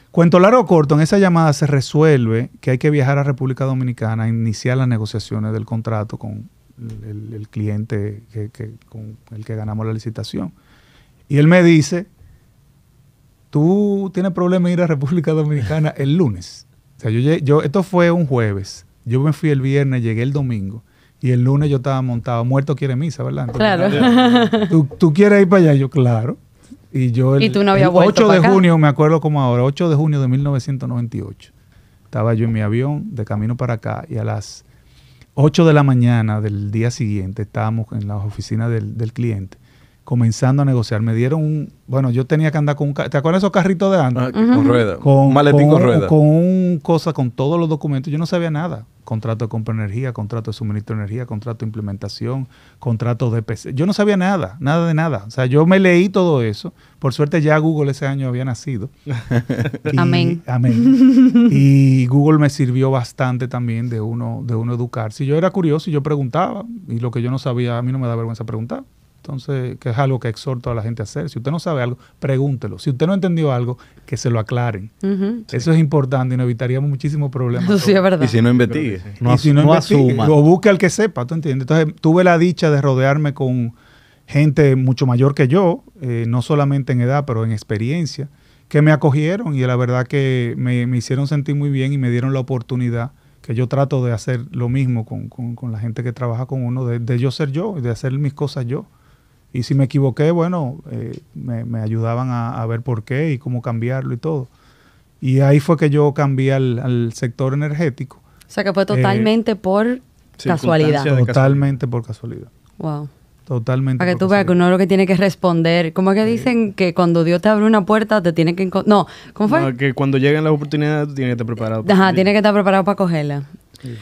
Cuento largo o corto, en esa llamada se resuelve que hay que viajar a República Dominicana a iniciar las negociaciones del contrato con el cliente con el que ganamos la licitación. Y él me dice, tú tienes problema en ir a República Dominicana el lunes. O sea, esto fue un jueves, yo me fui el viernes, llegué el domingo. Y el lunes yo estaba montado, muerto quiere misa, ¿verdad? Entonces, claro. ¿Tú quieres ir para allá? Yo, claro. Y yo el, ¿y tú no habías vuelto para acá? 8 de junio, me acuerdo como ahora, 8 de junio de 1998. Estaba yo en mi avión de camino para acá y a las 8 de la mañana del día siguiente estábamos en las oficinas del cliente comenzando a negociar. Me dieron bueno, yo tenía que andar con un... ¿Te acuerdas esos carritos de antes? Ah, con ruedas. Maletín con ruedas. Con un cosa, con todos los documentos. Yo no sabía nada. Contrato de compra de energía, contrato de suministro de energía, contrato de implementación, contrato de PC. Yo no sabía nada, nada de nada. O sea, yo me leí todo eso. Por suerte ya Google ese año había nacido. Y, amén. Amén. Y Google me sirvió bastante también de uno educar. Si yo era curioso y yo preguntaba, y lo que yo no sabía, a mí no me da vergüenza preguntar. Entonces, que es algo que exhorto a la gente a hacer. Si usted no sabe algo, pregúntelo. Si usted no entendió algo, que se lo aclaren. Eso es importante y nos evitaríamos muchísimos problemas. Sí, es verdad. Y si no investigue. No, y si no asuma. O busque al que sepa, ¿tú entiendes? Entonces, tuve la dicha de rodearme con gente mucho mayor que yo, no solamente en edad, pero en experiencia, que me acogieron y la verdad que me hicieron sentir muy bien y me dieron la oportunidad, que yo trato de hacer lo mismo con la gente que trabaja con uno, de yo ser yo y de hacer mis cosas yo. Y si me equivoqué, bueno, me ayudaban a ver por qué y cómo cambiarlo y todo. Y ahí fue que yo cambié al sector energético. O sea que fue totalmente por casualidad. Totalmente por casualidad. Wow. Totalmente. Para que tú veas que uno lo que tiene que responder. ¿Cómo es que dicen que cuando Dios te abre una puerta te tiene que encontrar? No, ¿cómo fue? No, que cuando llegan las oportunidades tú tienes que estar preparado. Ajá, tienes que estar preparado para cogerla.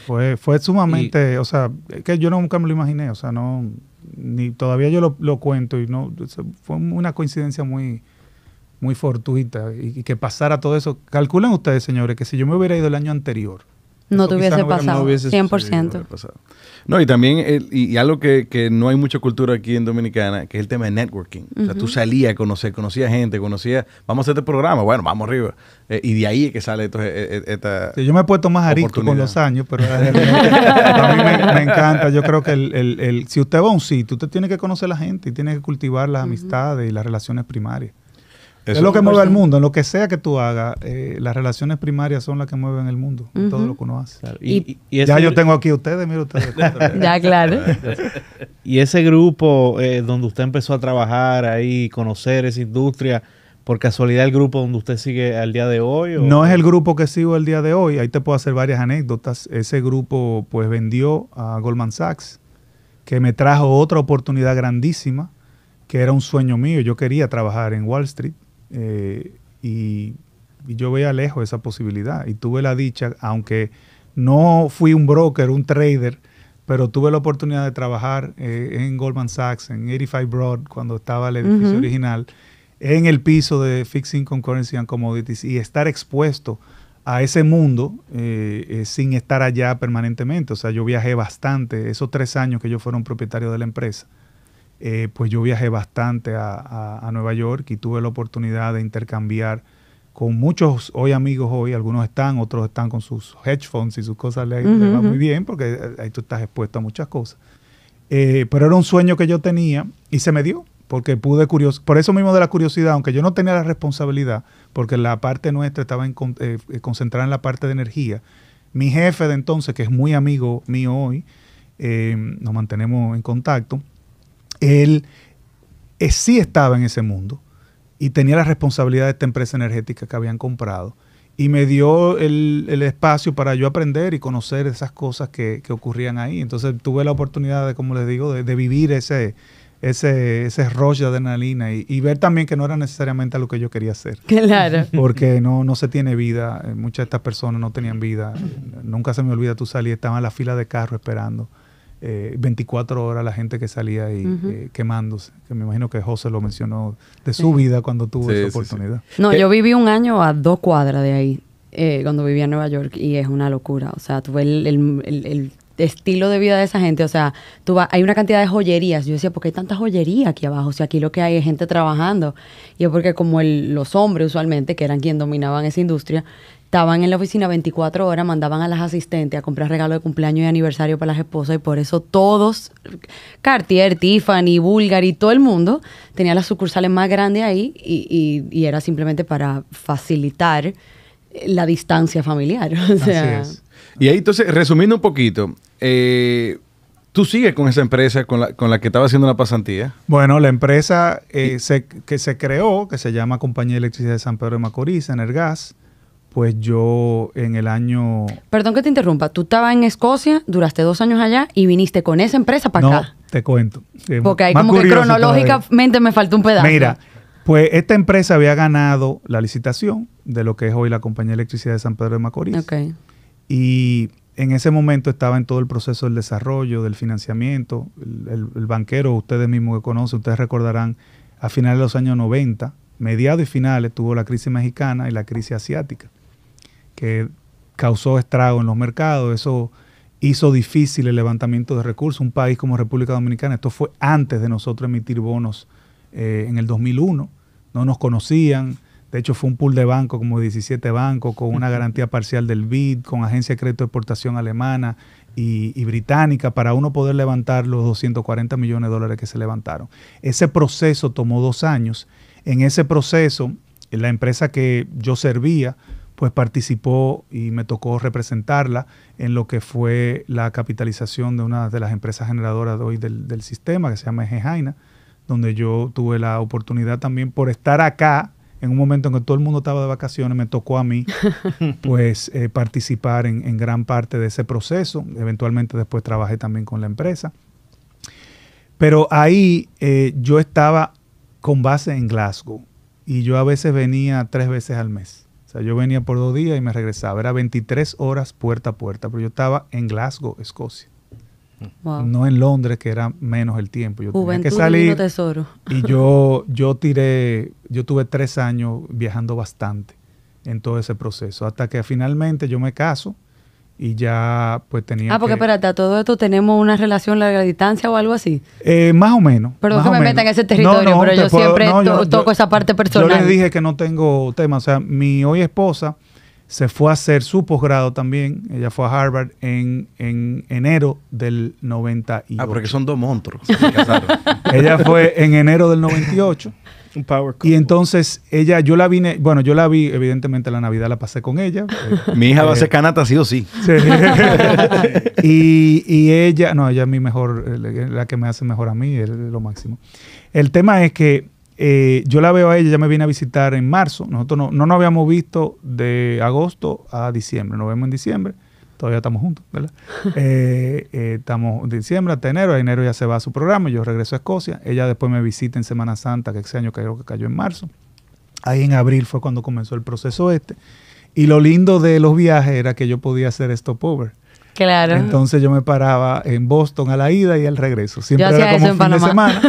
Fue sumamente, o sea, que yo nunca me lo imaginé, o sea, no... ni todavía yo lo cuento, y no, fue una coincidencia muy fortuita, y que pasara todo eso. Calculan ustedes, señores, que si yo me hubiera ido el año anterior, no te hubiese pasado, 100%. No, y también, y algo que no hay mucha cultura aquí en Dominicana, que es el tema de networking. O sea, tú salías a conocer, conocías gente, conocías, vamos a hacer este programa, bueno, vamos arriba. Y de ahí es que sale esta sí, yo me he puesto más arisco con los años, pero a mí me encanta. Yo creo que si usted va a un sitio, usted tiene que conocer a la gente y tiene que cultivar las amistades y las relaciones primarias. Eso es lo que mueve al mundo. En lo que sea que tú hagas, las relaciones primarias son las que mueven el mundo. Todo lo que uno hace. Claro. Y ya yo tengo aquí a ustedes, mira ustedes. Ya, claro. Y ese grupo donde usted empezó a trabajar ahí, conocer esa industria, ¿por casualidad el grupo donde usted sigue al día de hoy? ¿O? No es el grupo que sigo al día de hoy. Ahí te puedo hacer varias anécdotas. Ese grupo pues vendió a Goldman Sachs, que me trajo otra oportunidad grandísima, que era un sueño mío. Yo quería trabajar en Wall Street. Y yo veía lejos esa posibilidad, y tuve la dicha, aunque no fui un broker, un trader, pero tuve la oportunidad de trabajar en Goldman Sachs, en 85 Broad, cuando estaba el edificio original, en el piso de Fixed Income, Currency and Commodities, y estar expuesto a ese mundo sin estar allá permanentemente. O sea, yo viajé bastante, esos 3 años que yo fuera un propietario de la empresa. Pues yo viajé bastante a Nueva York, y tuve la oportunidad de intercambiar con muchos amigos hoy, algunos están, otros están con sus hedge funds y sus cosas, les va muy bien, porque ahí tú estás expuesto a muchas cosas. Pero era un sueño que yo tenía y se me dio, porque pude por eso mismo de la curiosidad, aunque yo no tenía la responsabilidad, porque la parte nuestra estaba concentrada en la parte de energía. Mi jefe de entonces, que es muy amigo mío hoy, nos mantenemos en contacto. Él sí estaba en ese mundo y tenía la responsabilidad de esta empresa energética que habían comprado, y me dio el espacio para yo aprender y conocer esas cosas que ocurrían ahí. Entonces tuve la oportunidad de, como les digo, de vivir ese rush de adrenalina, y ver también que no era necesariamente lo que yo quería hacer. Claro. Porque no se tiene vida, muchas de estas personas no tenían vida. Nunca se me olvida, tú salías, estaban en la fila de carro esperando. 24 horas la gente que salía ahí quemándose, que me imagino que José lo mencionó de su vida cuando tuvo esa oportunidad. Sí. No, yo viví un año a 2 cuadras de ahí, cuando vivía en Nueva York, y es una locura. O sea, tuve el estilo de vida de esa gente. O sea, hay una cantidad de joyerías. Yo decía, ¿por qué hay tanta joyería aquí abajo? O sea, aquí lo que hay es gente trabajando. Y es porque como los hombres usualmente, que eran quienes dominaban esa industria, estaban en la oficina 24 horas, mandaban a las asistentes a comprar regalos de cumpleaños y aniversario para las esposas, y por eso todos, Cartier, Tiffany, Bulgari, todo el mundo tenía las sucursales más grandes ahí, y era simplemente para facilitar la distancia familiar. O sea, así es. Y ahí entonces, resumiendo un poquito, ¿tú sigues con esa empresa con la que estaba haciendo la pasantía? Bueno, la empresa que se creó, que se llama Compañía de Electricidad de San Pedro de Macorís, Energás. Pues yo en el año... Perdón que te interrumpa. Tú estabas en Escocia, duraste 2 años allá y viniste con esa empresa para acá. No, te cuento. Porque ahí como que cronológicamente me faltó un pedazo. Mira, pues esta empresa había ganado la licitación de lo que es hoy la Compañía de Electricidad de San Pedro de Macorís. Okay. Y en ese momento estaba en todo el proceso del desarrollo, del financiamiento. El banquero, ustedes mismos que conocen, ustedes recordarán, a finales de los años 90, mediados y finales, tuvo la crisis mexicana y la crisis asiática, que causó estrago en los mercados. Eso hizo difícil el levantamiento de recursos. Un país como República Dominicana, esto fue antes de nosotros emitir bonos en el 2001, no nos conocían. De hecho, fue un pool de bancos, como 17 bancos, con una garantía parcial del BID, con agencia de crédito de exportación alemana y británica, para uno poder levantar los $240 millones que se levantaron. Ese proceso tomó 2 años. En ese proceso, la empresa que yo servía, pues participó y me tocó representarla en lo que fue la capitalización de una de las empresas generadoras de hoy del sistema, que se llama EG Jaina, donde yo tuve la oportunidad también, por estar acá en un momento en que todo el mundo estaba de vacaciones, me tocó a mí pues participar en gran parte de ese proceso. Eventualmente después trabajé también con la empresa. Pero ahí yo estaba con base en Glasgow, y yo a veces venía 3 veces al mes. O sea, yo venía por 2 días y me regresaba. Era 23 horas puerta a puerta, pero yo estaba en Glasgow, Escocia. Wow. No en Londres, que era menos el tiempo. Yo tenía que salir. Tesoro. Y yo tuve 3 años viajando bastante en todo ese proceso, hasta que finalmente yo me caso y ya pues tenía porque espérate, a todo esto tenemos una relación larga distancia o algo así. Más o menos. Perdón que me meta en ese territorio, pero yo siempre toco esa parte personal. Yo les dije que no tengo tema. O sea, mi hoy esposa se fue a hacer su posgrado también. Ella fue a Harvard en enero del 98. Ah, porque son dos monstruos. Se casaron. Ella fue en enero del 98. Un power couple. Y entonces ella, yo la vi, evidentemente la Navidad la pasé con ella. Mi hija va a ser canata sí o sí. Sí. Y ella, no, ella es mi mejor, la que me hace mejor a mí, es lo máximo. El tema es que yo la veo a ella, ella me viene a visitar en marzo. Nosotros no nos habíamos visto de agosto a diciembre. Nos vemos en diciembre. Todavía estamos juntos, ¿verdad? Estamos de diciembre hasta enero. En enero ya se va a su programa. Yo regreso a Escocia. Ella después me visita en Semana Santa, que ese año creo que cayó en marzo. Ahí en abril fue cuando comenzó el proceso este. Y lo lindo de los viajes era que yo podía hacer stopover. Claro. Entonces yo me paraba en Boston a la ida y al regreso. Siempre era como fin de semana.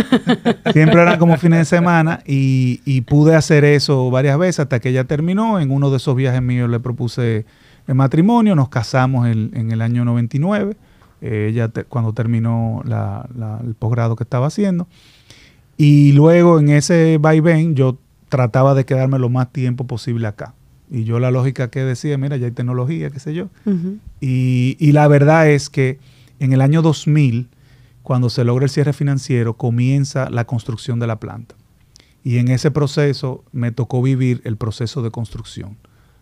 Siempre era como fines de semana y pude hacer eso varias veces hasta que ella terminó. En uno de esos viajes míos le propuse el matrimonio. Nos casamos en el año 99, ella cuando terminó el posgrado que estaba haciendo. Y luego en ese vaivén yo trataba de quedarme lo más tiempo posible acá. Y yo la lógica que decía, mira, ya hay tecnología, qué sé yo. Y la verdad es que en el año 2000, cuando se logra el cierre financiero, comienza la construcción de la planta. Y en ese proceso me tocó vivir el proceso de construcción.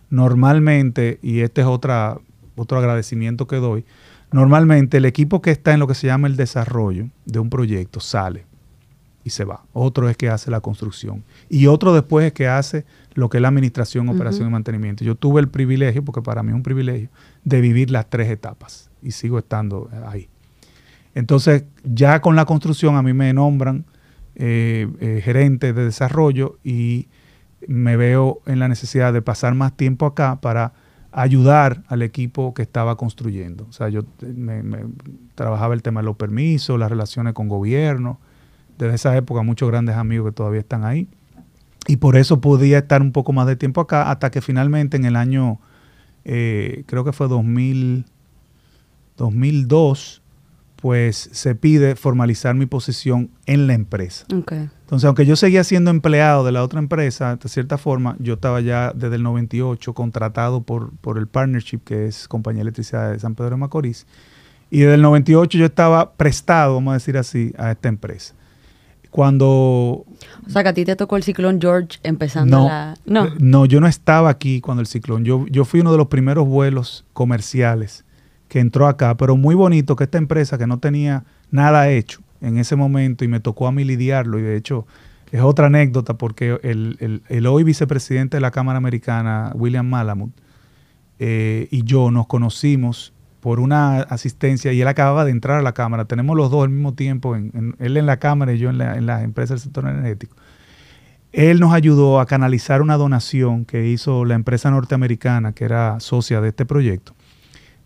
Normalmente, y este es otro agradecimiento que doy, normalmente el equipo que está en lo que se llama el desarrollo de un proyecto sale y se va. Otro es que hace la construcción. Y otro después es que hace lo que es la administración, operación y mantenimiento. Yo tuve el privilegio, porque para mí es un privilegio, de vivir las 3 etapas y sigo estando ahí. Entonces, ya con la construcción a mí me nombran gerente de desarrollo y me veo en la necesidad de pasar más tiempo acá para ayudar al equipo que estaba construyendo. O sea, yo trabajaba el tema de los permisos, las relaciones con gobierno. Desde esa época muchos grandes amigos que todavía están ahí. Y por eso podía estar un poco más de tiempo acá hasta que finalmente en el año, creo que fue 2002, pues se pide formalizar mi posición en la empresa. Okay. Entonces, aunque yo seguía siendo empleado de la otra empresa, de cierta forma, yo estaba ya desde el 98 contratado por el partnership, que es Compañía de Electricidad de San Pedro de Macorís. Y desde el 98 yo estaba prestado, vamos a decir así, a esta empresa. Cuando... O sea, que a ti te tocó el ciclón George empezando No, yo no estaba aquí cuando el ciclón. Yo fui uno de los primeros vuelos comerciales que entró acá, pero muy bonito que esta empresa que no tenía nada hecho en ese momento y me tocó a mí lidiarlo. Y de hecho, es otra anécdota porque el hoy vicepresidente de la Cámara Americana, William Malamud, y yo nos conocimos por una asistencia, y él acababa de entrar a la Cámara. Tenemos los dos al mismo tiempo, él en la Cámara y yo en las empresas del sector energético. Él nos ayudó a canalizar una donación que hizo la empresa norteamericana, que era socia de este proyecto,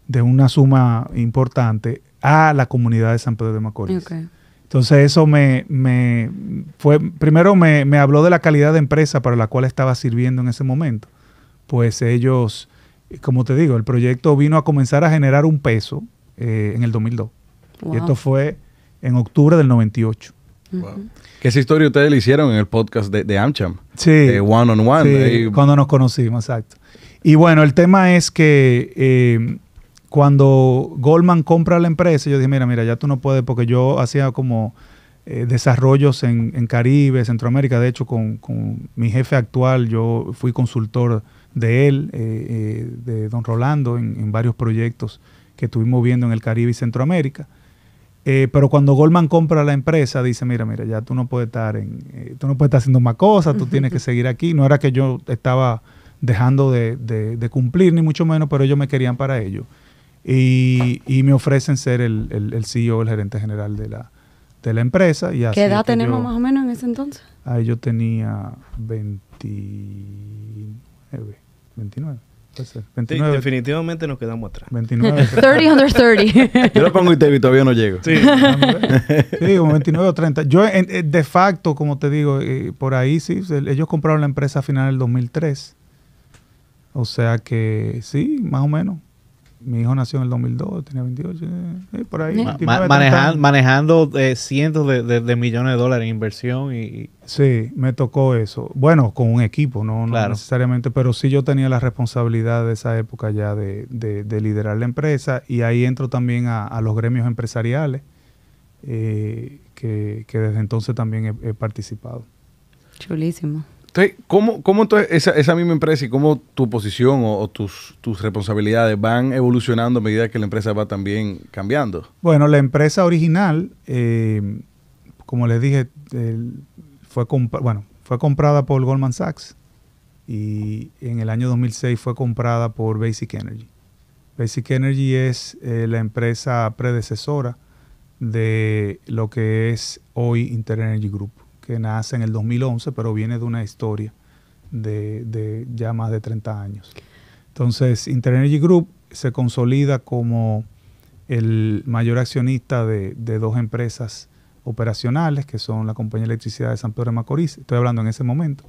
de una suma importante a la comunidad de San Pedro de Macorís. Okay. Entonces eso primero me habló de la calidad de empresa para la cual estaba sirviendo en ese momento. Pues ellos... Como te digo, el proyecto vino a comenzar a generar un peso en el 2002. Wow. Y esto fue en octubre del 98. Wow. Que esa historia ustedes le hicieron en el podcast de Amcham. Sí. De One on One. Sí, cuando nos conocimos, exacto. Y bueno, el tema es que cuando Goldman compra la empresa, yo dije, mira, ya tú no puedes, porque yo hacía como desarrollos en Caribe, Centroamérica. De hecho, con mi jefe actual, yo fui consultor de él, de don Rolando, en varios proyectos que estuvimos viendo en el Caribe y Centroamérica. Pero cuando Goldman compra la empresa, dice, mira, ya tú no puedes estar haciendo más cosas, tú tienes que seguir aquí. No era que yo estaba dejando de cumplir, ni mucho menos, pero ellos me querían para ello. Y me ofrecen ser el CEO, el gerente general de la empresa. Y así. ¿Qué edad tenemos más o menos en ese entonces? Ahí yo tenía 29. Puede ser. 29. Sí, definitivamente nos quedamos atrás. 29. 30. Yo lo pongo y todavía no llego. Sí, sí, como 29 o 30. Yo, de facto, como te digo, por ahí sí, ellos compraron la empresa a finales del 2003. O sea que sí, más o menos. Mi hijo nació en el 2002, tenía 28, por ahí. Yeah. 29, manejando cientos de millones de dólares en inversión. Sí, me tocó eso. Bueno, con un equipo, no, claro, no necesariamente, pero sí yo tenía la responsabilidad de esa época ya de liderar la empresa, y ahí entro también a los gremios empresariales, que desde entonces también he participado. Chulísimo. Entonces, ¿cómo esa misma empresa y cómo tu posición o tus responsabilidades van evolucionando a medida que la empresa va también cambiando? Bueno, la empresa original, como les dije, fue comprada por Goldman Sachs, y en el año 2006 fue comprada por Basic Energy. Basic Energy es la empresa predecesora de lo que es hoy InterEnergy Group, que nace en el 2011, pero viene de una historia de ya más de 30 años. Entonces, InterEnergy Group se consolida como el mayor accionista de dos empresas operacionales, que son la Compañía de Electricidad de San Pedro de Macorís, estoy hablando en ese momento,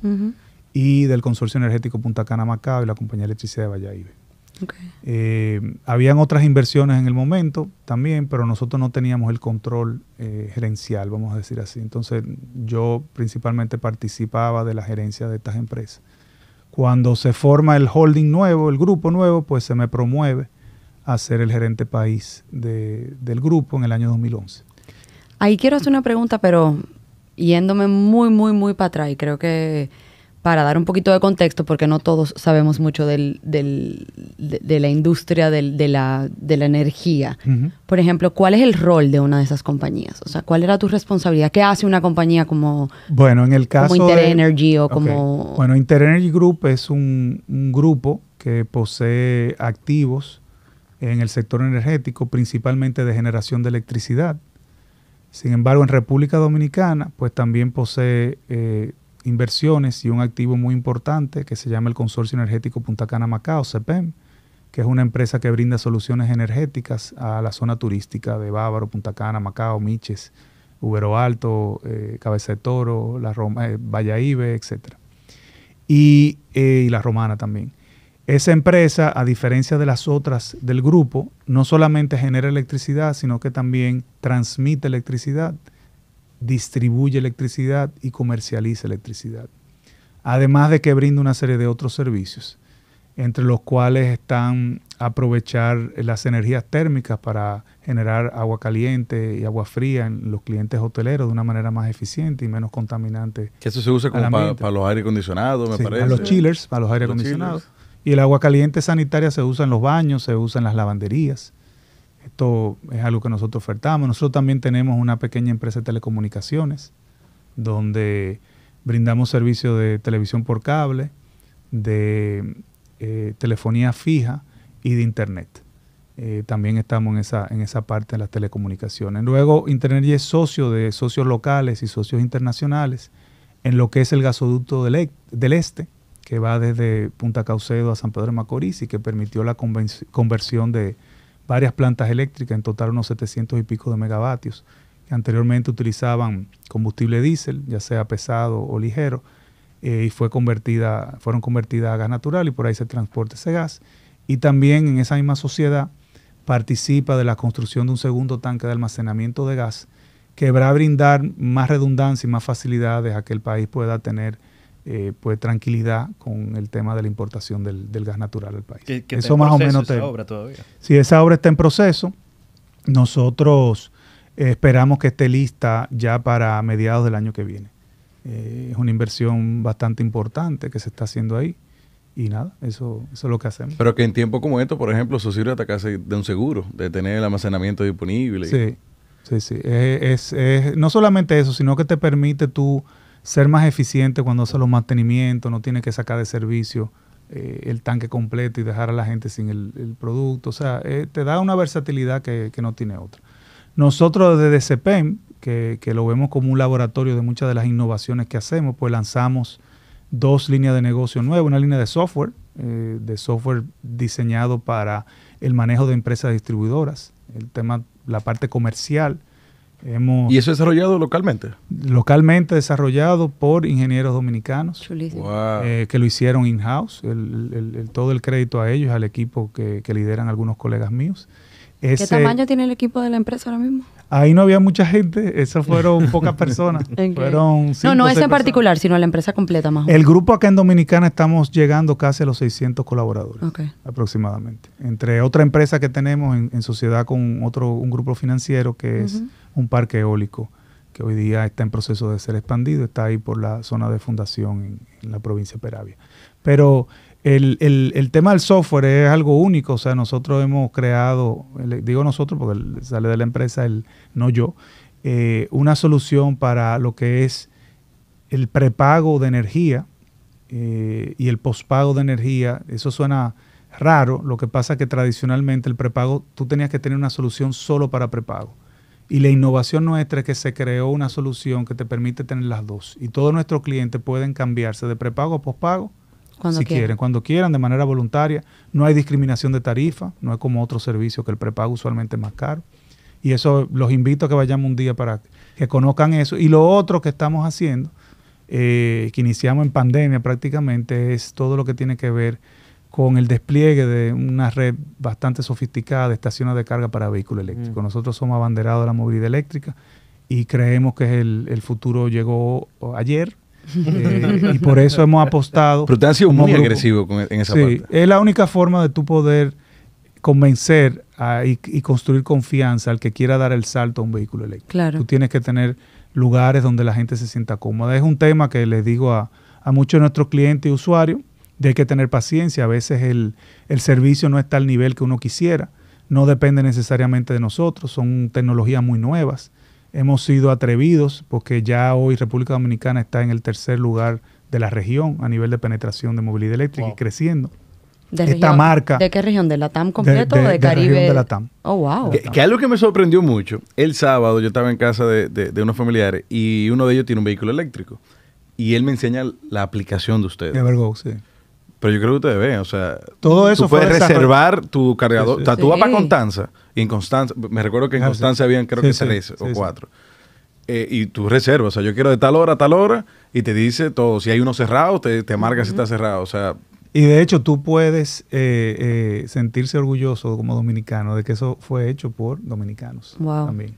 y del Consorcio Energético Punta Cana Macao y la Compañía de Electricidad de Valladolid. Okay. Habían otras inversiones en el momento también, pero nosotros no teníamos el control gerencial, vamos a decir así. Entonces yo principalmente participaba de la gerencia de estas empresas. Cuando se forma el holding nuevo, el grupo nuevo, pues se me promueve a ser el gerente país del grupo en el año 2011. Ahí quiero hacer una pregunta, pero yéndome muy, muy, muy para atrás, y creo que para dar un poquito de contexto, porque no todos sabemos mucho de la industria de la energía. Por ejemplo, ¿cuál es el rol de una de esas compañías? O sea, ¿cuál era tu responsabilidad? ¿Qué hace una compañía como, bueno, en el caso como InterEnergy o como...? Okay. Bueno, InterEnergy Group es un grupo que posee activos en el sector energético, principalmente de generación de electricidad. Sin embargo, en República Dominicana, pues también posee... inversiones y un activo muy importante que se llama el Consorcio Energético Punta Cana Macao, CEPEM, que es una empresa que brinda soluciones energéticas a la zona turística de Bávaro, Punta Cana, Macao, Miches, Ubero Alto, Cabeza de Toro, La Roma, Valladolid, etc. Y La Romana también. Esa empresa, a diferencia de las otras del grupo, no solamente genera electricidad, sino que también transmite electricidad, distribuye electricidad y comercializa electricidad. Además de que brinda una serie de otros servicios, entre los cuales están aprovechar las energías térmicas para generar agua caliente y agua fría en los clientes hoteleros de una manera más eficiente y menos contaminante. Que eso se usa como para los aire acondicionados, me parece. Para los chillers, para los aire acondicionados. Y el agua caliente sanitaria se usa en los baños, se usa en las lavanderías. Esto es algo que nosotros ofertamos. Nosotros también tenemos una pequeña empresa de telecomunicaciones donde brindamos servicios de televisión por cable, de telefonía fija y de internet. También estamos en esa parte de las telecomunicaciones. Luego, InterEnergy es socio de socios locales y socios internacionales en lo que es el gasoducto del Este, que va desde Punta Caucedo a San Pedro de Macorís y que permitió la conversión de varias plantas eléctricas, en total unos 700 y pico de megavatios, que anteriormente utilizaban combustible diésel, ya sea pesado o ligero, y fueron convertidas a gas natural, y por ahí se transporta ese gas. Y también en esa misma sociedad participa de la construcción de un segundo tanque de almacenamiento de gas, que va a brindar más redundancia y más facilidades a que el país pueda tener pues tranquilidad con el tema de la importación del gas natural al país. Que eso más o menos esa obra todavía. Sí, esa obra está en proceso. Nosotros esperamos que esté lista ya para mediados del año que viene. Es una inversión bastante importante que se está haciendo ahí. Y nada, eso es lo que hacemos. Pero que en tiempos como estos, por ejemplo, eso sirve hasta casi de un seguro, de tener el almacenamiento disponible. Sí, sí, sí. No solamente eso, sino que te permite tú ser más eficiente cuando hace los mantenimientos, no tiene que sacar de servicio el tanque completo y dejar a la gente sin el producto. O sea, te da una versatilidad que no tiene otra. Nosotros desde CEPEM, que lo vemos como un laboratorio de muchas de las innovaciones que hacemos, pues lanzamos dos líneas de negocio nuevas, una línea de software de software diseñado para el manejo de empresas distribuidoras, el tema, la parte comercial. ¿Y eso desarrollado localmente? Localmente desarrollado por ingenieros dominicanos. Wow. Que lo hicieron in-house, todo el crédito a ellos, al equipo que lideran algunos colegas míos. ¿Qué tamaño tiene el equipo de la empresa ahora mismo? Ahí no había mucha gente, esas fueron pocas personas. Okay. Fueron cinco, no ese en particular, sino la empresa completa más o menos. El grupo acá en Dominicana estamos llegando casi a los 600 colaboradores, okay, aproximadamente. Entre otra empresa que tenemos en sociedad con un grupo financiero que es un parque eólico, que hoy día está en proceso de ser expandido, está ahí por la zona de fundación en la provincia de Peravia. Pero el tema del software es algo único, o sea, nosotros hemos creado, digo nosotros porque sale de la empresa, no yo, una solución para lo que es el prepago de energía y el pospago de energía. Eso suena raro, lo que pasa es que tradicionalmente el prepago, tú tenías que tener una solución solo para prepago. Y la innovación nuestra es que se creó una solución que te permite tener las dos. Y todos nuestros clientes pueden cambiarse de prepago a pospago. Cuando quieran, de manera voluntaria. No hay discriminación de tarifa, no es como otros servicios que el prepago usualmente es más caro. Y eso los invito a que vayamos un día para que conozcan eso. Y lo otro que estamos haciendo, que iniciamos en pandemia prácticamente, es todo lo que tiene que ver con el despliegue de una red bastante sofisticada de estaciones de carga para vehículos eléctricos. Nosotros somos abanderados de la movilidad eléctrica y creemos que el futuro llegó ayer. Y por eso hemos apostado. Pero te has sido muy agresivo en esa parte. Es la única forma de tú poder convencer y construir confianza al que quiera dar el salto a un vehículo eléctrico. Claro. Tú tienes que tener lugares donde la gente se sienta cómoda. Es un tema que les digo a muchos de nuestros clientes y usuarios, de hay que tener paciencia. A veces el servicio no está al nivel que uno quisiera. No depende necesariamente de nosotros. Son tecnologías muy nuevas. Hemos sido atrevidos porque ya hoy República Dominicana está en el tercer lugar de la región a nivel de penetración de movilidad eléctrica y creciendo. ¿De qué región? ¿De Latam completo o de Caribe? De Latam. Oh, wow. Que algo que me sorprendió mucho, el sábado yo estaba en casa de unos familiares y uno de ellos tiene un vehículo eléctrico y él me enseña la aplicación de ustedes. Evergo, sí. Pero yo creo que ustedes ven, o sea, todo eso tú puedes reservar tu cargador. O sea, tú vas para Constanza, y en Constanza, me recuerdo que en Constanza habían creo que 3 o 4. Y tú reservas, o sea, yo quiero de tal hora a tal hora, y te dice todo. Si hay uno cerrado, te marca si está cerrado, o sea. Y de hecho, tú puedes sentirse orgulloso como dominicano de que eso fue hecho por dominicanos también.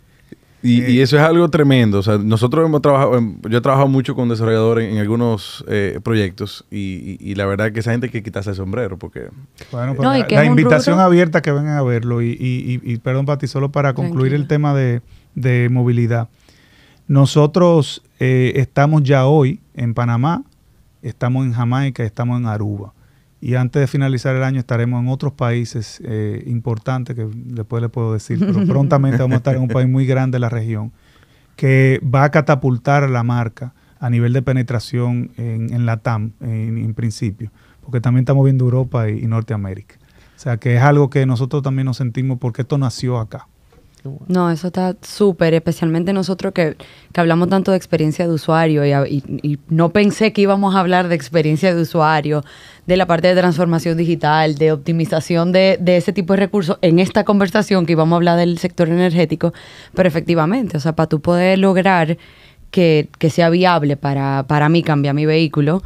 Y eso es algo tremendo. O sea, nosotros hemos trabajado, yo he trabajado mucho con desarrolladores en algunos proyectos y la verdad es que esa gente hay que quitarse el sombrero porque... Bueno, pero la invitación abierta que vengan a verlo y perdón, Patty, solo para concluir el tema de movilidad. Nosotros estamos ya hoy en Panamá, estamos en Jamaica, estamos en Aruba. Y antes de finalizar el año estaremos en otros países importantes, que después les puedo decir, pero prontamente vamos a estar en un país muy grande de la región, que va a catapultar la marca a nivel de penetración en Latam, en principio, porque también estamos viendo Europa y Norteamérica. O sea, que es algo que nosotros también nos sentimos porque esto nació acá. No, eso está súper, especialmente nosotros que hablamos tanto de experiencia de usuario y no pensé que íbamos a hablar de experiencia de usuario, de la parte de transformación digital, de optimización de ese tipo de recursos en esta conversación que íbamos a hablar del sector energético, pero efectivamente, o sea, para tú poder lograr que sea viable para mí cambiar mi vehículo,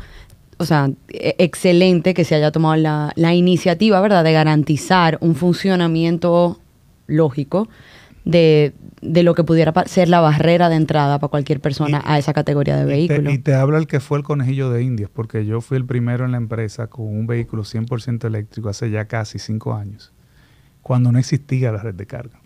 o sea, excelente que se haya tomado la iniciativa, ¿verdad?, de garantizar un funcionamiento lógico de lo que pudiera ser la barrera de entrada para cualquier persona a esa categoría de vehículos. Y te habla el que fue el conejillo de Indias, porque yo fui el primero en la empresa con un vehículo 100% eléctrico hace ya casi 5 años, cuando no existía la red de carga.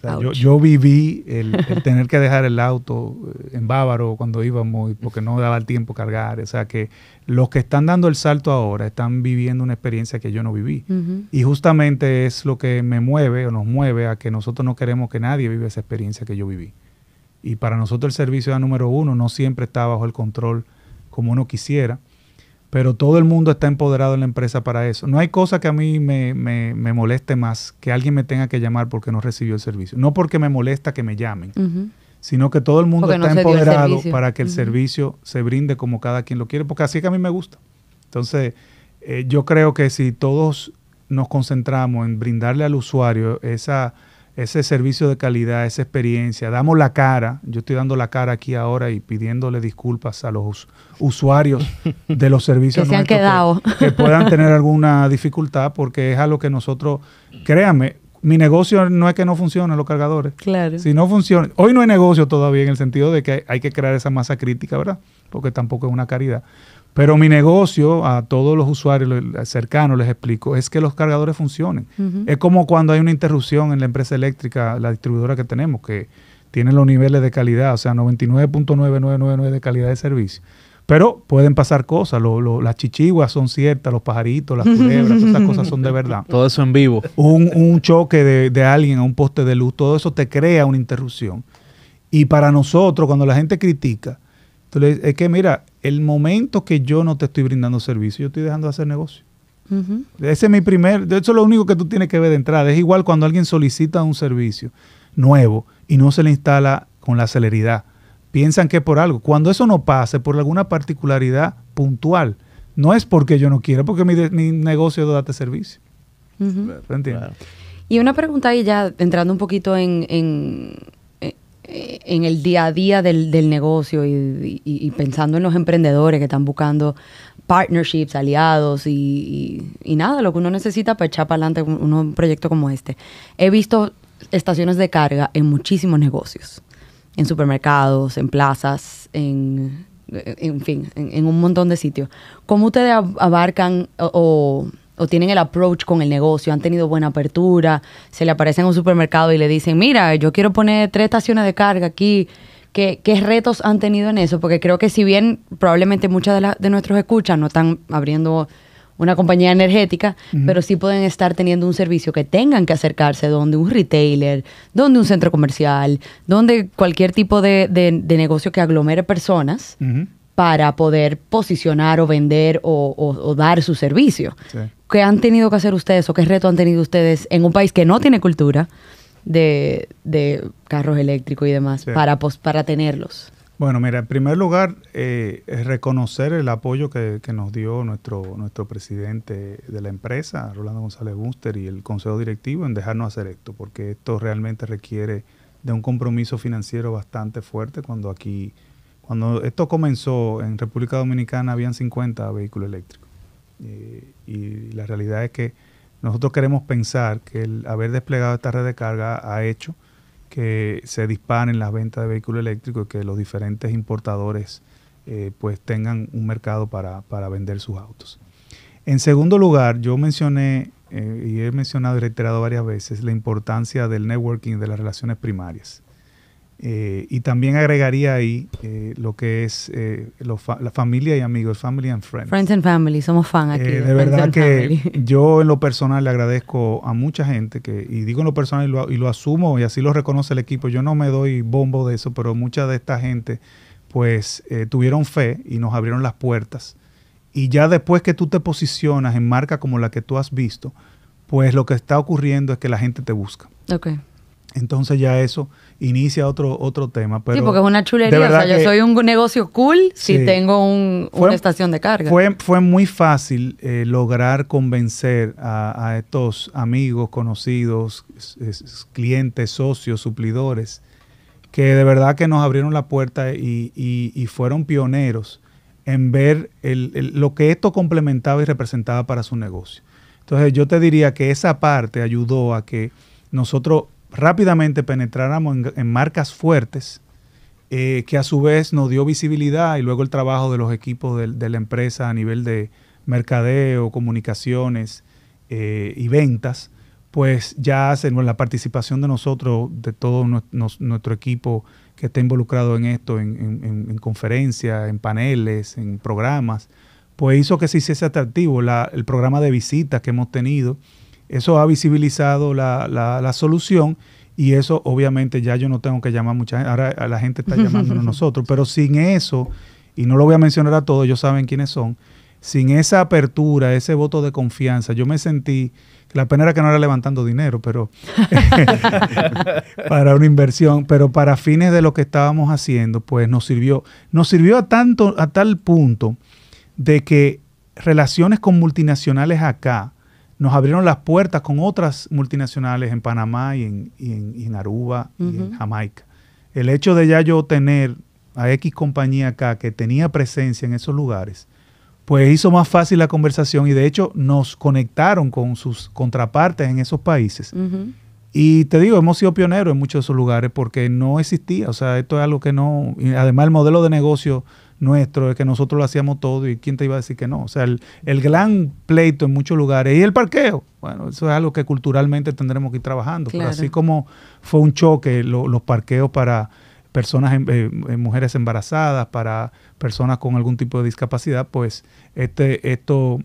O sea, yo viví el tener que dejar el auto en Bávaro cuando íbamos porque no daba el tiempo cargar. O sea que los que están dando el salto ahora están viviendo una experiencia que yo no viví. Y justamente es lo que me mueve o nos mueve a que nosotros no queremos que nadie viva esa experiencia que yo viví. Y para nosotros el servicio de número uno no siempre está bajo el control como uno quisiera, pero todo el mundo está empoderado en la empresa para eso. No hay cosa que a mí me moleste más que alguien me tenga que llamar porque no recibió el servicio. No porque me molesta que me llamen, sino que todo el mundo está empoderado para que el servicio se brinde como cada quien lo quiere, porque así es que a mí me gusta. Entonces, Yo creo que si todos nos concentramos en brindarle al usuario ese servicio de calidad, esa experiencia, damos la cara, yo estoy dando la cara aquí ahora y pidiéndole disculpas a los usuarios de los servicios que se han quedado, que puedan tener alguna dificultad, porque es a lo que nosotros, créanme, mi negocio no es que no funcionen los cargadores. Claro. Si no funcionan, hoy no hay negocio todavía en el sentido de que hay que crear esa masa crítica, ¿verdad? Porque tampoco es una caridad. Pero mi negocio, a todos los usuarios cercanos les explico, es que los cargadores funcionen. Uh-huh. Es como cuando hay una interrupción en la empresa eléctrica, la distribuidora que tenemos, que tiene los niveles de calidad, o sea, 99.9999 de calidad de servicio. Pero pueden pasar cosas, las chichiguas son ciertas, los pajaritos, las culebras, todas esas cosas son de verdad. Todo eso en vivo. Un choque de alguien a un poste de luz, todo eso te crea una interrupción. Y para nosotros, cuando la gente critica, entonces, es que mira, el momento que yo no te estoy brindando servicio, yo estoy dejando de hacer negocio. Uh-huh. Ese es mi primer, de hecho lo único que tú tienes que ver de entrada, es igual cuando alguien solicita un servicio nuevo y no se le instala con la celeridad. Piensan que por algo. Cuando eso no pase, por alguna particularidad puntual, no es porque yo no quiera, porque mi negocio es darte servicio. Uh-huh. ¿Entiendes? Claro. Y una pregunta ahí ya, entrando un poquito en el día a día del negocio y pensando en los emprendedores que están buscando partnerships, aliados y nada, lo que uno necesita para echar para adelante un proyecto como este. He visto estaciones de carga en muchísimos negocios. En supermercados, en plazas, en fin, en un montón de sitios. ¿Cómo ustedes abarcan o tienen el approach con el negocio? ¿Han tenido buena apertura? ¿Se le aparecen a un supermercado y le dicen, mira, yo quiero poner 3 estaciones de carga aquí? ¿Qué retos han tenido en eso? Porque creo que si bien probablemente muchas de nuestros escuchas no están abriendo una compañía energética, uh-huh, pero sí pueden estar teniendo un servicio que tengan que acercarse donde un retailer, donde un centro comercial, donde cualquier tipo de negocio que aglomere personas, uh-huh, para poder posicionar o vender o dar su servicio. Sí. ¿Qué han tenido que hacer ustedes o qué reto han tenido ustedes en un país que no tiene cultura de carros eléctricos y demás, sí, para tenerlos? Bueno, mira, en primer lugar, es reconocer el apoyo que nos dio nuestro presidente de la empresa, Rolando González Buster, y el consejo directivo en dejarnos hacer esto, porque esto realmente requiere de un compromiso financiero bastante fuerte. Cuando esto comenzó en República Dominicana, habían 50 vehículos eléctricos. Y la realidad es que nosotros queremos pensar que el haber desplegado esta red de carga ha hecho que se disparen las ventas de vehículos eléctricos y que los diferentes importadores pues tengan un mercado para vender sus autos. En segundo lugar, yo mencioné y he mencionado y reiterado varias veces la importancia del networking, de las relaciones primarias. Y también agregaría ahí lo que es la familia y amigos, family and friends. Friends and family, somos fan aquí. De verdad que yo en lo personal le agradezco a mucha gente, y digo en lo personal y lo asumo y así lo reconoce el equipo, yo no me doy bombo de eso, pero mucha de esta gente pues tuvieron fe y nos abrieron las puertas. Y ya después que tú te posicionas en marca como la que tú has visto, pues lo que está ocurriendo es que la gente te busca. Ok. Entonces ya eso inicia otro tema. Pero sí, porque es una chulería. O sea, yo soy un negocio cool, sí, si tengo una estación de carga. Fue muy fácil lograr convencer a estos amigos, conocidos, clientes, socios, suplidores, que de verdad que nos abrieron la puerta y fueron pioneros en ver lo que esto complementaba y representaba para su negocio. Entonces yo te diría que esa parte ayudó a que nosotros rápidamente penetráramos en marcas fuertes que a su vez nos dio visibilidad y luego el trabajo de los equipos de la empresa a nivel de mercadeo, comunicaciones y ventas, pues ya hacen la participación de nosotros, de todo nuestro equipo que está involucrado en esto, en conferencias, en paneles, en programas, pues hizo que se hiciese atractivo el programa de visitas que hemos tenido. Eso ha visibilizado la solución y eso obviamente ya yo no tengo que llamar a mucha gente. Ahora la gente está llamándonos nosotros, pero sin eso, y no lo voy a mencionar a todos, ellos saben quiénes son, sin esa apertura, ese voto de confianza, yo me sentí, la pena era que no era levantando dinero, pero para una inversión, pero para fines de lo que estábamos haciendo, pues nos sirvió a tal punto de que relaciones con multinacionales acá nos abrieron las puertas con otras multinacionales en Panamá y en Aruba y en Jamaica. El hecho de ya yo tener a X compañía acá que tenía presencia en esos lugares, pues hizo más fácil la conversación y de hecho nos conectaron con sus contrapartes en esos países. Y te digo, hemos sido pioneros en muchos de esos lugares porque no existía. O sea, esto es algo que no... Además, el modelo de negocio nuestro es que nosotros lo hacíamos todo y ¿quién te iba a decir que no? O sea, el gran pleito en muchos lugares y el parqueo. Bueno, eso es algo que culturalmente tendremos que ir trabajando. Claro. Pero así como fue un choque los parqueos para personas, mujeres embarazadas, para personas con algún tipo de discapacidad, pues esto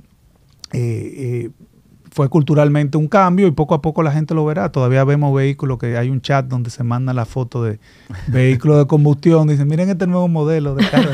fue culturalmente un cambio y poco a poco la gente lo verá. Todavía vemos vehículos que hay un chat donde se manda la foto de vehículos de combustión. Dicen, miren este nuevo modelo de carro.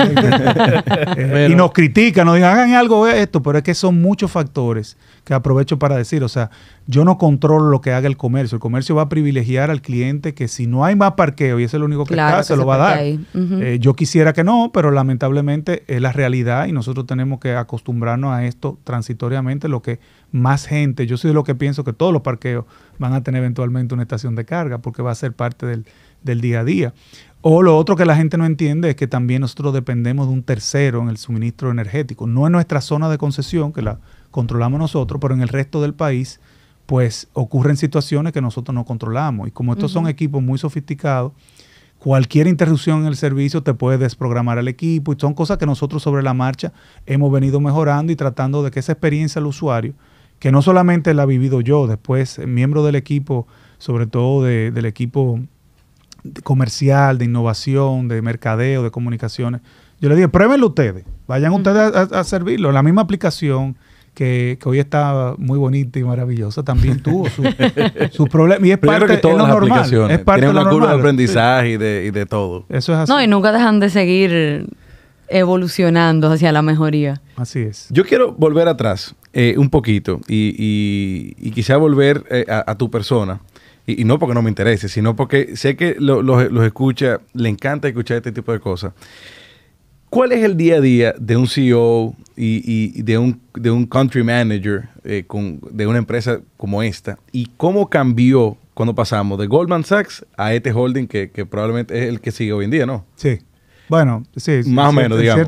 Y nos critican, nos dicen, hagan algo de esto. Pero es que son muchos factores que aprovecho para decir. O sea, yo no controlo lo que haga el comercio. El comercio va a privilegiar al cliente que si no hay más parqueo, y eso es lo único que claro, está, que se lo va a dar. Yo quisiera que no, pero lamentablemente es la realidad y nosotros tenemos que acostumbrarnos a esto transitoriamente, lo que más gente. Yo soy de lo que pienso que todos los parqueos van a tener eventualmente una estación de carga porque va a ser parte del día a día. O lo otro que la gente no entiende es que también nosotros dependemos de un tercero en el suministro energético. No en nuestra zona de concesión, que la controlamos nosotros, pero en el resto del país, pues ocurren situaciones que nosotros no controlamos. Y como estos son equipos muy sofisticados, cualquier interrupción en el servicio te puede desprogramar al equipo. Y son cosas que nosotros sobre la marcha hemos venido mejorando y tratando de que esa experiencia al usuario, que no solamente la he vivido yo, después miembro del equipo, sobre todo del equipo comercial, de innovación, de mercadeo, de comunicaciones. Yo le dije, pruébenlo ustedes, vayan ustedes a servirlo. La misma aplicación que hoy está muy bonita y maravillosa, también tuvo su problema. Y es primero parte de lo normal. Es parte de lo normal. Tienen una curva de aprendizaje y de todo. Eso es así. No, y nunca dejan de seguir evolucionando hacia la mejoría. Así es. Yo quiero volver atrás un poquito y quizá volver a tu persona. Y no porque no me interese, sino porque sé que los escucha, le encanta escuchar este tipo de cosas. ¿Cuál es el día a día de un CEO y de un country manager de una empresa como esta? ¿Y cómo cambió cuando pasamos de Goldman Sachs a este holding que probablemente es el que sigue hoy en día, ¿no? Sí. Bueno, sí. Más o menos, digamos.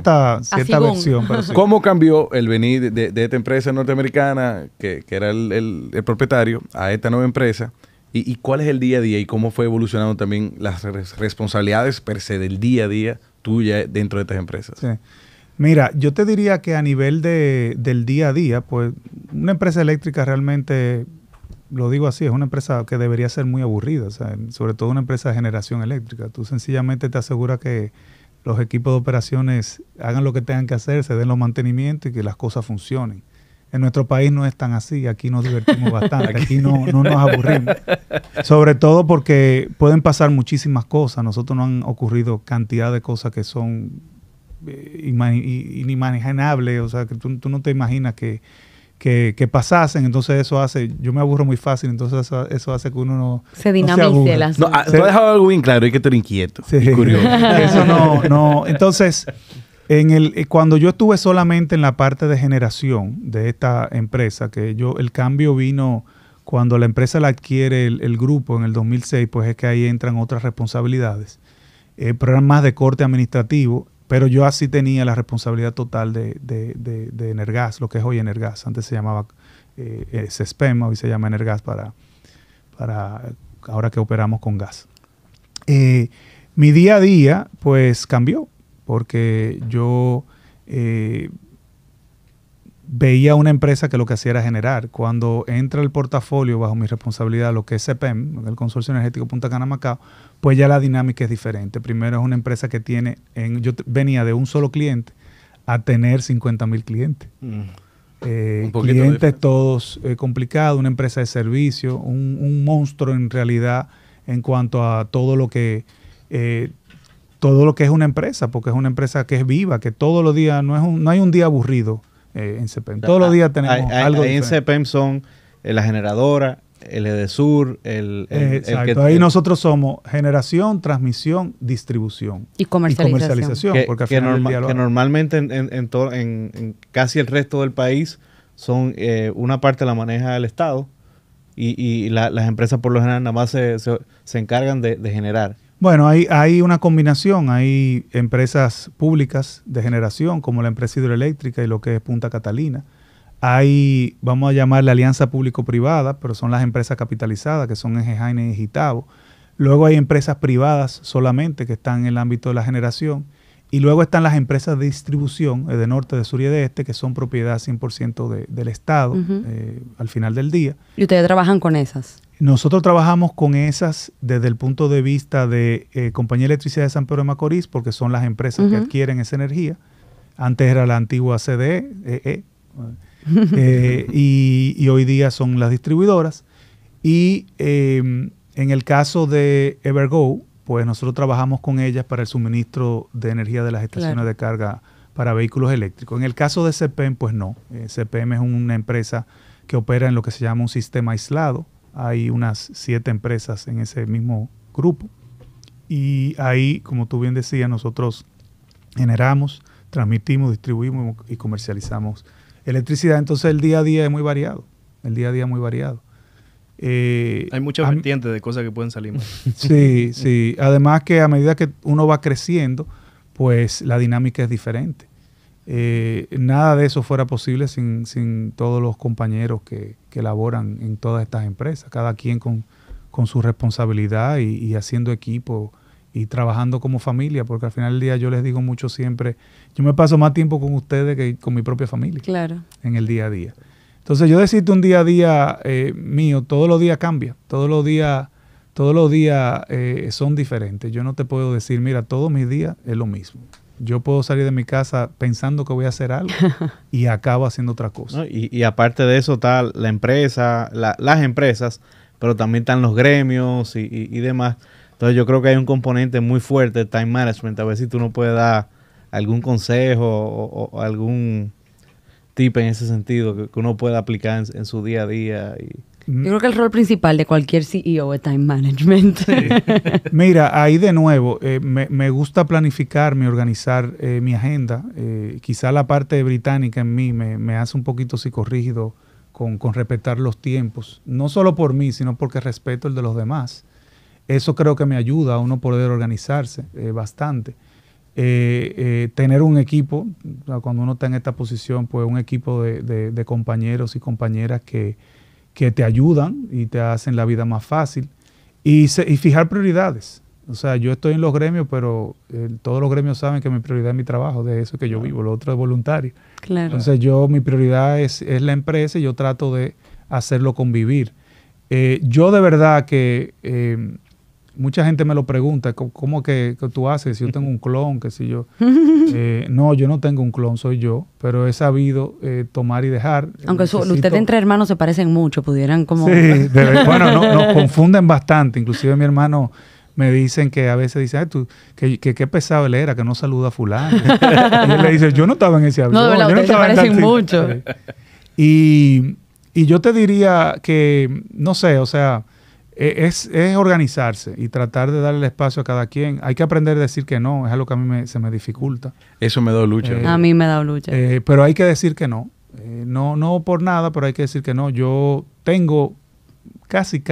Cierta versión. Pero sí. ¿Cómo cambió el venir de esta empresa norteamericana, que era el propietario, a esta nueva empresa? ¿Y cuál es el día a día y cómo fue evolucionando también las responsabilidades per se del día a día tuya dentro de estas empresas? Sí. Mira, yo te diría que a nivel del día a día, pues una empresa eléctrica realmente, lo digo así, es una empresa que debería ser muy aburrida, o sea, sobre todo una empresa de generación eléctrica. Tú sencillamente te aseguras que los equipos de operaciones hagan lo que tengan que hacer, se den los mantenimientos y que las cosas funcionen. En nuestro país no es tan así, aquí nos divertimos bastante, aquí no nos aburrimos. Sobre todo porque pueden pasar muchísimas cosas, nosotros nos han ocurrido cantidad de cosas que son inimaginables, o sea, que tú no te imaginas que pasasen, entonces eso hace, yo me aburro muy fácil, entonces eso hace que uno no se dinamice las cosas. No, tú has dejado algo bien claro, hay que estar inquieto, sí. Y curioso. Eso no, entonces cuando yo estuve solamente en la parte de generación de esta empresa, el cambio vino cuando la empresa la adquiere el grupo en el 2006, pues es que ahí entran otras responsabilidades, programas de corte administrativo, pero yo así tenía la responsabilidad total de Energás, lo que es hoy Energás, antes se llamaba CESPEM, hoy se llama Energás para ahora que operamos con gas. Mi día a día pues cambió, porque yo veía una empresa que lo que hacía era generar. Cuando entra el portafolio bajo mi responsabilidad, lo que es CPEM, el Consorcio Energético Punta Cana Macao, pues ya la dinámica es diferente. Primero es una empresa que tiene, yo venía de un solo cliente a tener 50,000 clientes. Clientes todos complicados, una empresa de servicio, un monstruo en realidad en cuanto a todo lo que es una empresa, porque es una empresa que es viva, que todos los días, no hay un día aburrido en CPEM. Todos los días tenemos algo diferente. En CPEM son la generadora, el EDESUR, exacto, ahí nosotros somos generación, transmisión, distribución y comercialización. Que normalmente en casi el resto del país son una parte la maneja el Estado y las empresas por lo general nada más se encargan de generar. Bueno, hay una combinación, hay empresas públicas de generación como la empresa hidroeléctrica y lo que es Punta Catalina. Hay, vamos a llamar la alianza público-privada, pero son las empresas capitalizadas que son Engejaine y Gitabo. Luego hay empresas privadas solamente que están en el ámbito de la generación. Y luego están las empresas de distribución de norte, de sur y de este, que son propiedad 100% del Estado al final del día. ¿Y ustedes trabajan con esas? Nosotros trabajamos con esas desde el punto de vista de Compañía de Electricidad de San Pedro de Macorís, porque son las empresas que adquieren esa energía. Antes era la antigua CDE, y hoy día son las distribuidoras. Y en el caso de Evergo, pues nosotros trabajamos con ellas para el suministro de energía de las estaciones de carga para vehículos eléctricos. En el caso de CPM, pues no. CPM es una empresa que opera en lo que se llama un sistema aislado. Hay unas 7 empresas en ese mismo grupo. Y ahí, como tú bien decías, nosotros generamos, transmitimos, distribuimos y comercializamos electricidad. Entonces el día a día es muy variado. El día a día es muy variado. Hay muchas vertientes de cosas que pueden salir mal. Sí, sí. Además que a medida que uno va creciendo, pues la dinámica es diferente. Nada de eso fuera posible sin todos los compañeros que laboran en todas estas empresas. Cada quien con su responsabilidad y haciendo equipo y trabajando como familia. Porque al final del día yo les digo mucho siempre, yo me paso más tiempo con ustedes que con mi propia familia. Claro. En el día a día. Entonces yo decirte un día a día mío, todos los días cambia, todos los días son diferentes. Yo no te puedo decir, mira, todos mis días es lo mismo. Yo puedo salir de mi casa pensando que voy a hacer algo y acabo haciendo otra cosa. ¿No? Y aparte de eso está la empresa, las empresas, pero también están los gremios y demás. Entonces yo creo que hay un componente muy fuerte de time management. A ver si tú nos puedes dar algún consejo o algún tip en ese sentido que uno pueda aplicar en su día a día. Yo creo que el rol principal de cualquier CEO es time management. Sí. Mira, ahí de nuevo, me gusta planificarme, organizar mi agenda. Quizá la parte británica en mí me hace un poquito psicorrígido con respetar los tiempos. No solo por mí, sino porque respeto el de los demás. Eso creo que me ayuda a uno poder organizarse bastante. Tener un equipo, cuando uno está en esta posición, pues un equipo de compañeros y compañeras que te ayudan y te hacen la vida más fácil y fijar prioridades. O sea, yo estoy en los gremios, pero todos los gremios saben que mi prioridad es mi trabajo, de eso que yo vivo, lo otro es voluntario. Claro. Entonces mi prioridad es la empresa y yo trato de hacerlo convivir. Yo de verdad que... mucha gente me lo pregunta, ¿cómo que tú haces? Si yo tengo un clon, qué sé yo. No, yo no tengo un clon, soy yo, pero he sabido tomar y dejar. Aunque ustedes entre hermanos se parecen mucho, pudieran como... Sí, bueno, nos confunden bastante. Inclusive mi hermano me dicen que a veces dice, ay, tú, qué pesado él era, que no saluda a fulano. Y él le dice, yo no estaba en ese avión. No, de verdad, ustedes se parecen mucho. Y yo te diría que, no sé, o sea... Es organizarse y tratar de darle el espacio a cada quien. Hay que aprender a decir que no, es algo que a mí se me dificulta. Eso me da lucha. A mí me da lucha. Pero hay que decir que no. No por nada, pero hay que decir que no. Yo tengo casi un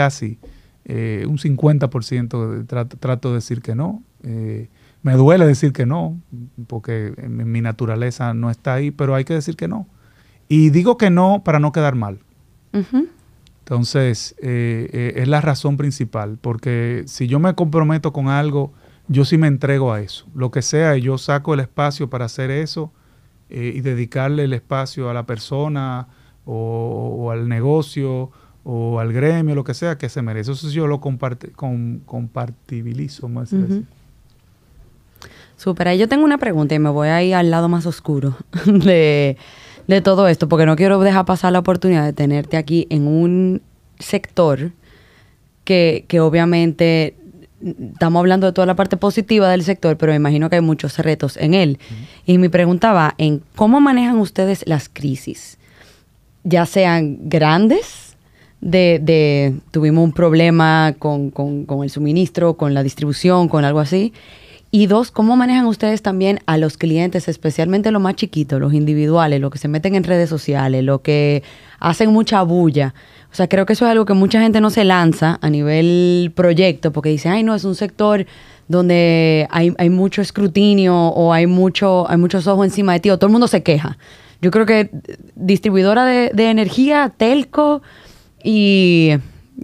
50% de trato de decir que no. Me duele decir que no, porque mi naturaleza no está ahí, pero hay que decir que no. Y digo que no para no quedar mal. Entonces, es la razón principal, porque si yo me comprometo con algo, yo sí me entrego a eso. Lo que sea, yo saco el espacio para hacer eso y dedicarle el espacio a la persona o al negocio o al gremio, lo que sea que se merece. Eso yo lo compartibilizo, más así. Súper. Ahí yo tengo una pregunta y me voy a ir al lado más oscuro de todo esto, porque no quiero dejar pasar la oportunidad de tenerte aquí en un sector que obviamente estamos hablando de toda la parte positiva del sector, pero me imagino que hay muchos retos en él. Y mi pregunta va en cómo manejan ustedes las crisis, ya sean grandes, tuvimos un problema con el suministro, con la distribución, con algo así. Y dos, ¿cómo manejan ustedes también a los clientes, especialmente los más chiquitos, los individuales, los que se meten en redes sociales, los que hacen mucha bulla? O sea, creo que eso es algo que mucha gente no se lanza a nivel proyecto porque dice, ay, no, es un sector donde hay mucho escrutinio o hay muchos ojos encima de ti o todo el mundo se queja. Yo creo que distribuidora de energía, telco y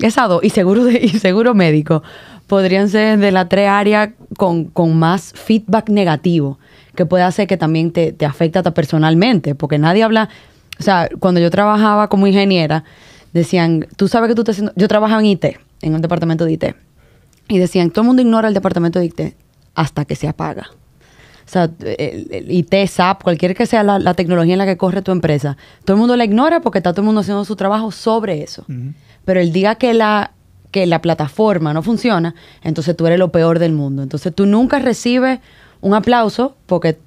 esado y seguro médico podrían ser de las tres áreas con más feedback negativo, que puede hacer que también te afecta personalmente, porque nadie habla. O sea, cuando yo trabajaba como ingeniera, decían, tú sabes que tú estás haciendo... Yo trabajaba en IT, en un departamento de IT, y decían, todo el mundo ignora el departamento de IT hasta que se apaga. O sea, el IT, SAP, cualquier que sea la tecnología en la que corre tu empresa, todo el mundo la ignora porque está todo el mundo haciendo su trabajo sobre eso. Uh-huh. Pero el día que la plataforma no funciona, entonces tú eres lo peor del mundo. Entonces tú nunca recibes un aplauso porque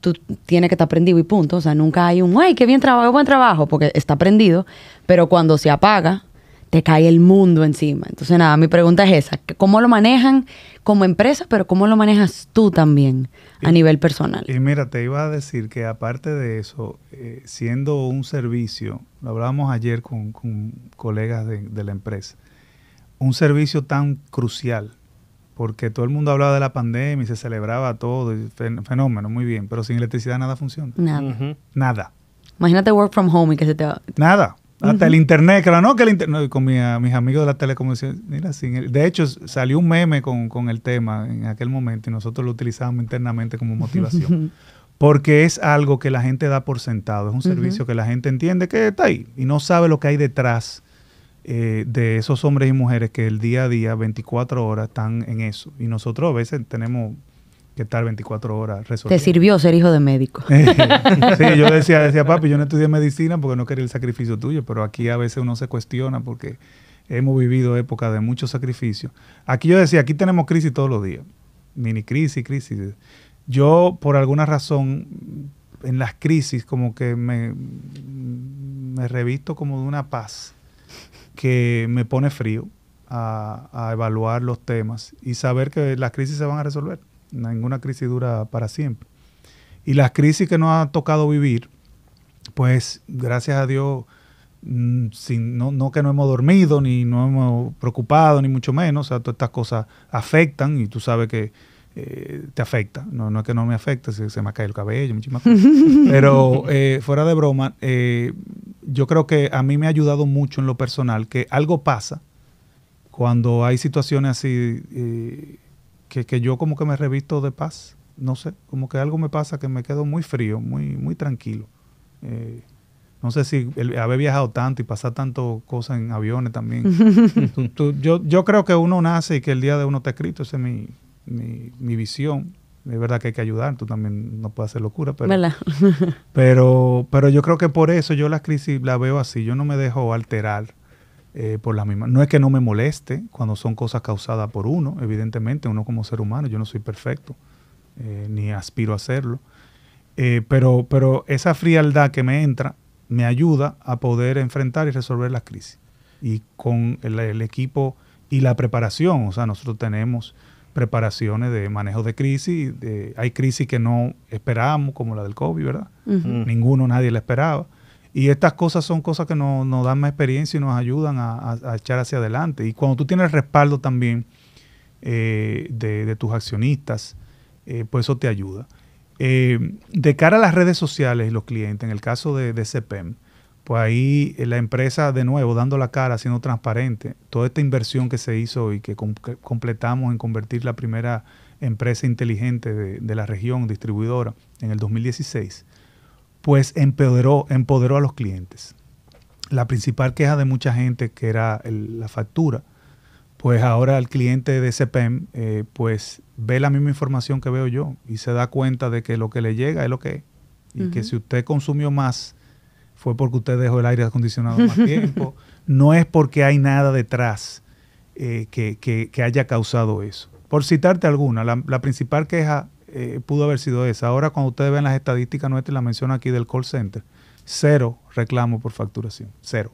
tú tienes que estar prendido y punto. O sea, nunca hay un, ¡ay, qué bien trabajo, buen trabajo! Porque está prendido, pero cuando se apaga, te cae el mundo encima. Entonces, nada, mi pregunta es esa. ¿Cómo lo manejan como empresa, pero cómo lo manejas tú también a nivel personal? Y mira, te iba a decir que aparte de eso, siendo un servicio, lo hablábamos ayer con colegas de la empresa, un servicio tan crucial, porque todo el mundo hablaba de la pandemia y se celebraba todo, fenómeno, muy bien, pero sin electricidad nada funciona. Nada. Uh-huh. Nada. Imagínate work from home y que se te... Nada. Uh-huh. Hasta el internet, claro, no, que el internet, con mis amigos de la telecomunicación, mira, de hecho salió un meme con el tema en aquel momento y nosotros lo utilizábamos internamente como motivación. Uh-huh. Porque es algo que la gente da por sentado, es un uh-huh. servicio que la gente entiende que está ahí y no sabe lo que hay detrás. De esos hombres y mujeres que el día a día, 24 horas, están en eso. Y nosotros a veces tenemos que estar 24 horas resolviendo. ¿Te sirvió ser hijo de médico? Sí, yo decía, papi, yo no estudié medicina porque no quería el sacrificio tuyo, pero aquí a veces uno se cuestiona porque hemos vivido épocas de mucho sacrificio. Aquí yo decía, aquí tenemos crisis todos los días. Mini crisis, crisis. Yo, por alguna razón, en las crisis como que me revisto como de una paz que me pone frío a evaluar los temas y saber que las crisis se van a resolver. Ninguna crisis dura para siempre. Y las crisis que nos ha tocado vivir, pues gracias a Dios, no que no hemos dormido, ni no hemos preocupado, ni mucho menos. O sea, todas estas cosas afectan y tú sabes que te afecta. No es que no me afecte, se me cae el cabello, muchísimas cosas. Pero fuera de broma... yo creo que a mí me ha ayudado mucho en lo personal que algo pasa cuando hay situaciones así que yo como que me revisto de paz. No sé, como que algo me pasa que me quedo muy frío, muy, muy tranquilo. No sé si haber viajado tanto y pasar tanto cosas en aviones también. Yo creo que uno nace y que el día de uno está escrito. Esa es mi visión. Es verdad que hay que ayudar, tú también no puedes hacer locura, pero yo creo que por eso yo las crisis las veo así, yo no me dejo alterar por las mismas. No es que no me moleste cuando son cosas causadas por uno, evidentemente, uno como ser humano, yo no soy perfecto, ni aspiro a serlo, pero esa frialdad que me entra me ayuda a poder enfrentar y resolver las crisis. Y con el equipo y la preparación, o sea, nosotros tenemos... preparaciones de manejo de crisis. Hay crisis que no esperábamos, como la del COVID, ¿verdad? Uh-huh. Ninguno, nadie la esperaba. Y estas cosas son cosas que nos dan más experiencia y nos ayudan a echar hacia adelante. Y cuando tú tienes el respaldo también de tus accionistas, pues eso te ayuda. De cara a las redes sociales y los clientes, en el caso de CPEM, pues ahí la empresa, de nuevo, dando la cara, siendo transparente. Toda esta inversión que se hizo y que completamos en convertir la primera empresa inteligente de la región distribuidora en el 2016, pues empoderó a los clientes. La principal queja de mucha gente, que era la factura, pues ahora el cliente de CPEM pues ve la misma información que veo yo y se da cuenta de que lo que le llega es lo que es. Y uh-huh. que si usted consumió más... fue porque usted dejó el aire acondicionado más tiempo. No es porque hay nada detrás que haya causado eso. Por citarte alguna, la principal queja pudo haber sido esa. Ahora, cuando ustedes ven las estadísticas nuestras, la menciono aquí del call center, 0 reclamo por facturación, 0.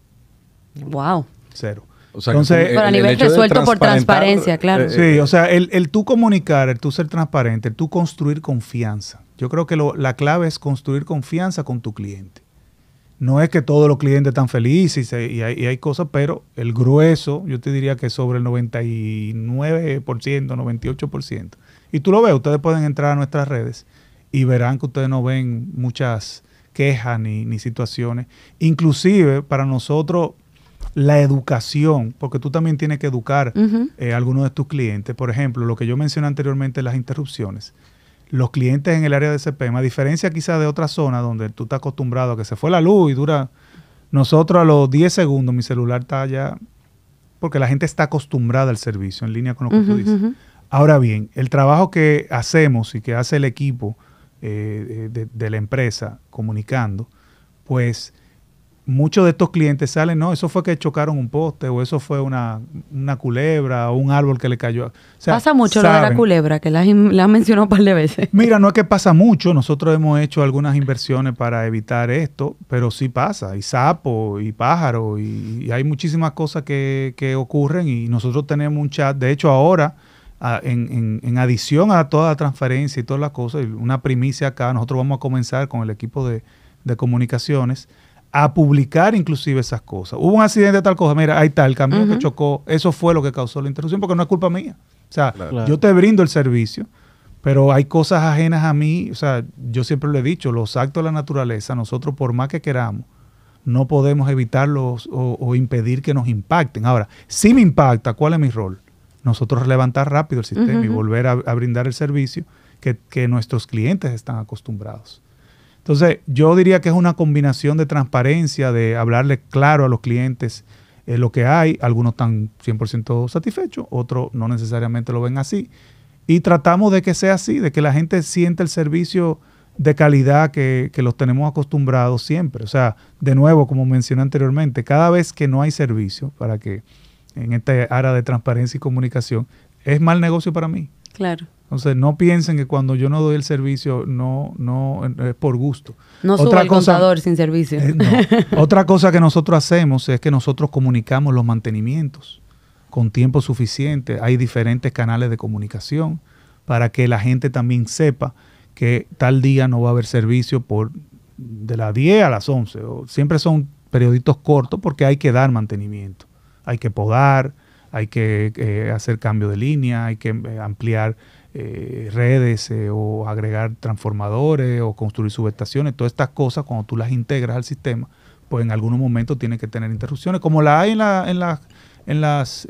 Wow, cero. O sea, entonces, pero a nivel resuelto por transparencia, claro. Sí, o sea, el tú comunicar, el tú ser transparente, el tú construir confianza. Yo creo que la clave es construir confianza con tu cliente. No es que todos los clientes están felices y hay cosas, pero el grueso, yo te diría que sobre el 99%, 98%. Y tú lo ves, ustedes pueden entrar a nuestras redes y verán que ustedes no ven muchas quejas ni situaciones. Inclusive para nosotros la educación, porque tú también tienes que educar a algunos de tus clientes. Por ejemplo, lo que yo mencioné anteriormente, las interrupciones. Los clientes en el área de CPM, a diferencia quizás de otras zonas donde tú estás acostumbrado a que se fue la luz y dura, nosotros a los 10 segundos mi celular está allá, porque la gente está acostumbrada al servicio, en línea con lo que tú dices. Ahora bien, el trabajo que hacemos y que hace el equipo de la empresa comunicando, pues muchos de estos clientes salen, no, eso fue que chocaron un poste, o eso fue una culebra, o un árbol que le cayó. O sea, pasa mucho lo de la culebra, que la han mencionado un par de veces. Mira, no es que pasa mucho, nosotros hemos hecho algunas inversiones para evitar esto, pero sí pasa, y sapo, y pájaro, y hay muchísimas cosas que ocurren, y nosotros tenemos un chat, de hecho ahora, en adición a toda la transferencia y todas las cosas, una primicia acá, nosotros vamos a comenzar con el equipo de comunicaciones a publicar inclusive esas cosas. Hubo un accidente de tal cosa, mira, ahí está, el camión que chocó, eso fue lo que causó la interrupción, porque no es culpa mía. O sea, claro, yo te brindo el servicio, pero hay cosas ajenas a mí. O sea, yo siempre lo he dicho, los actos de la naturaleza, nosotros por más que queramos, no podemos evitarlos o impedir que nos impacten. Ahora, si me impacta, ¿cuál es mi rol? Nosotros levantar rápido el sistema y volver a brindar el servicio que nuestros clientes están acostumbrados. Entonces, yo diría que es una combinación de transparencia, de hablarle claro a los clientes lo que hay. Algunos están 100% satisfechos, otros no necesariamente lo ven así. Y tratamos de que sea así, de que la gente sienta el servicio de calidad que los tenemos acostumbrados siempre. O sea, de nuevo, como mencioné anteriormente, cada vez que no hay servicio para que... en esta área de transparencia y comunicación, es mal negocio para mí. Claro. Entonces, no piensen que cuando yo no doy el servicio, no es por gusto. No sube el contador sin servicio. No. Otra cosa que nosotros hacemos es que nosotros comunicamos los mantenimientos con tiempo suficiente. Hay diferentes canales de comunicación para que la gente también sepa que tal día no va a haber servicio de las 10 a las 11. Siempre son perioditos cortos porque hay que dar mantenimiento. Hay que podar, hay que hacer cambio de línea, hay que ampliar redes o agregar transformadores o construir subestaciones. Todas estas cosas, cuando tú las integras al sistema, pues en algunos momentos tienen que tener interrupciones, como la hay en las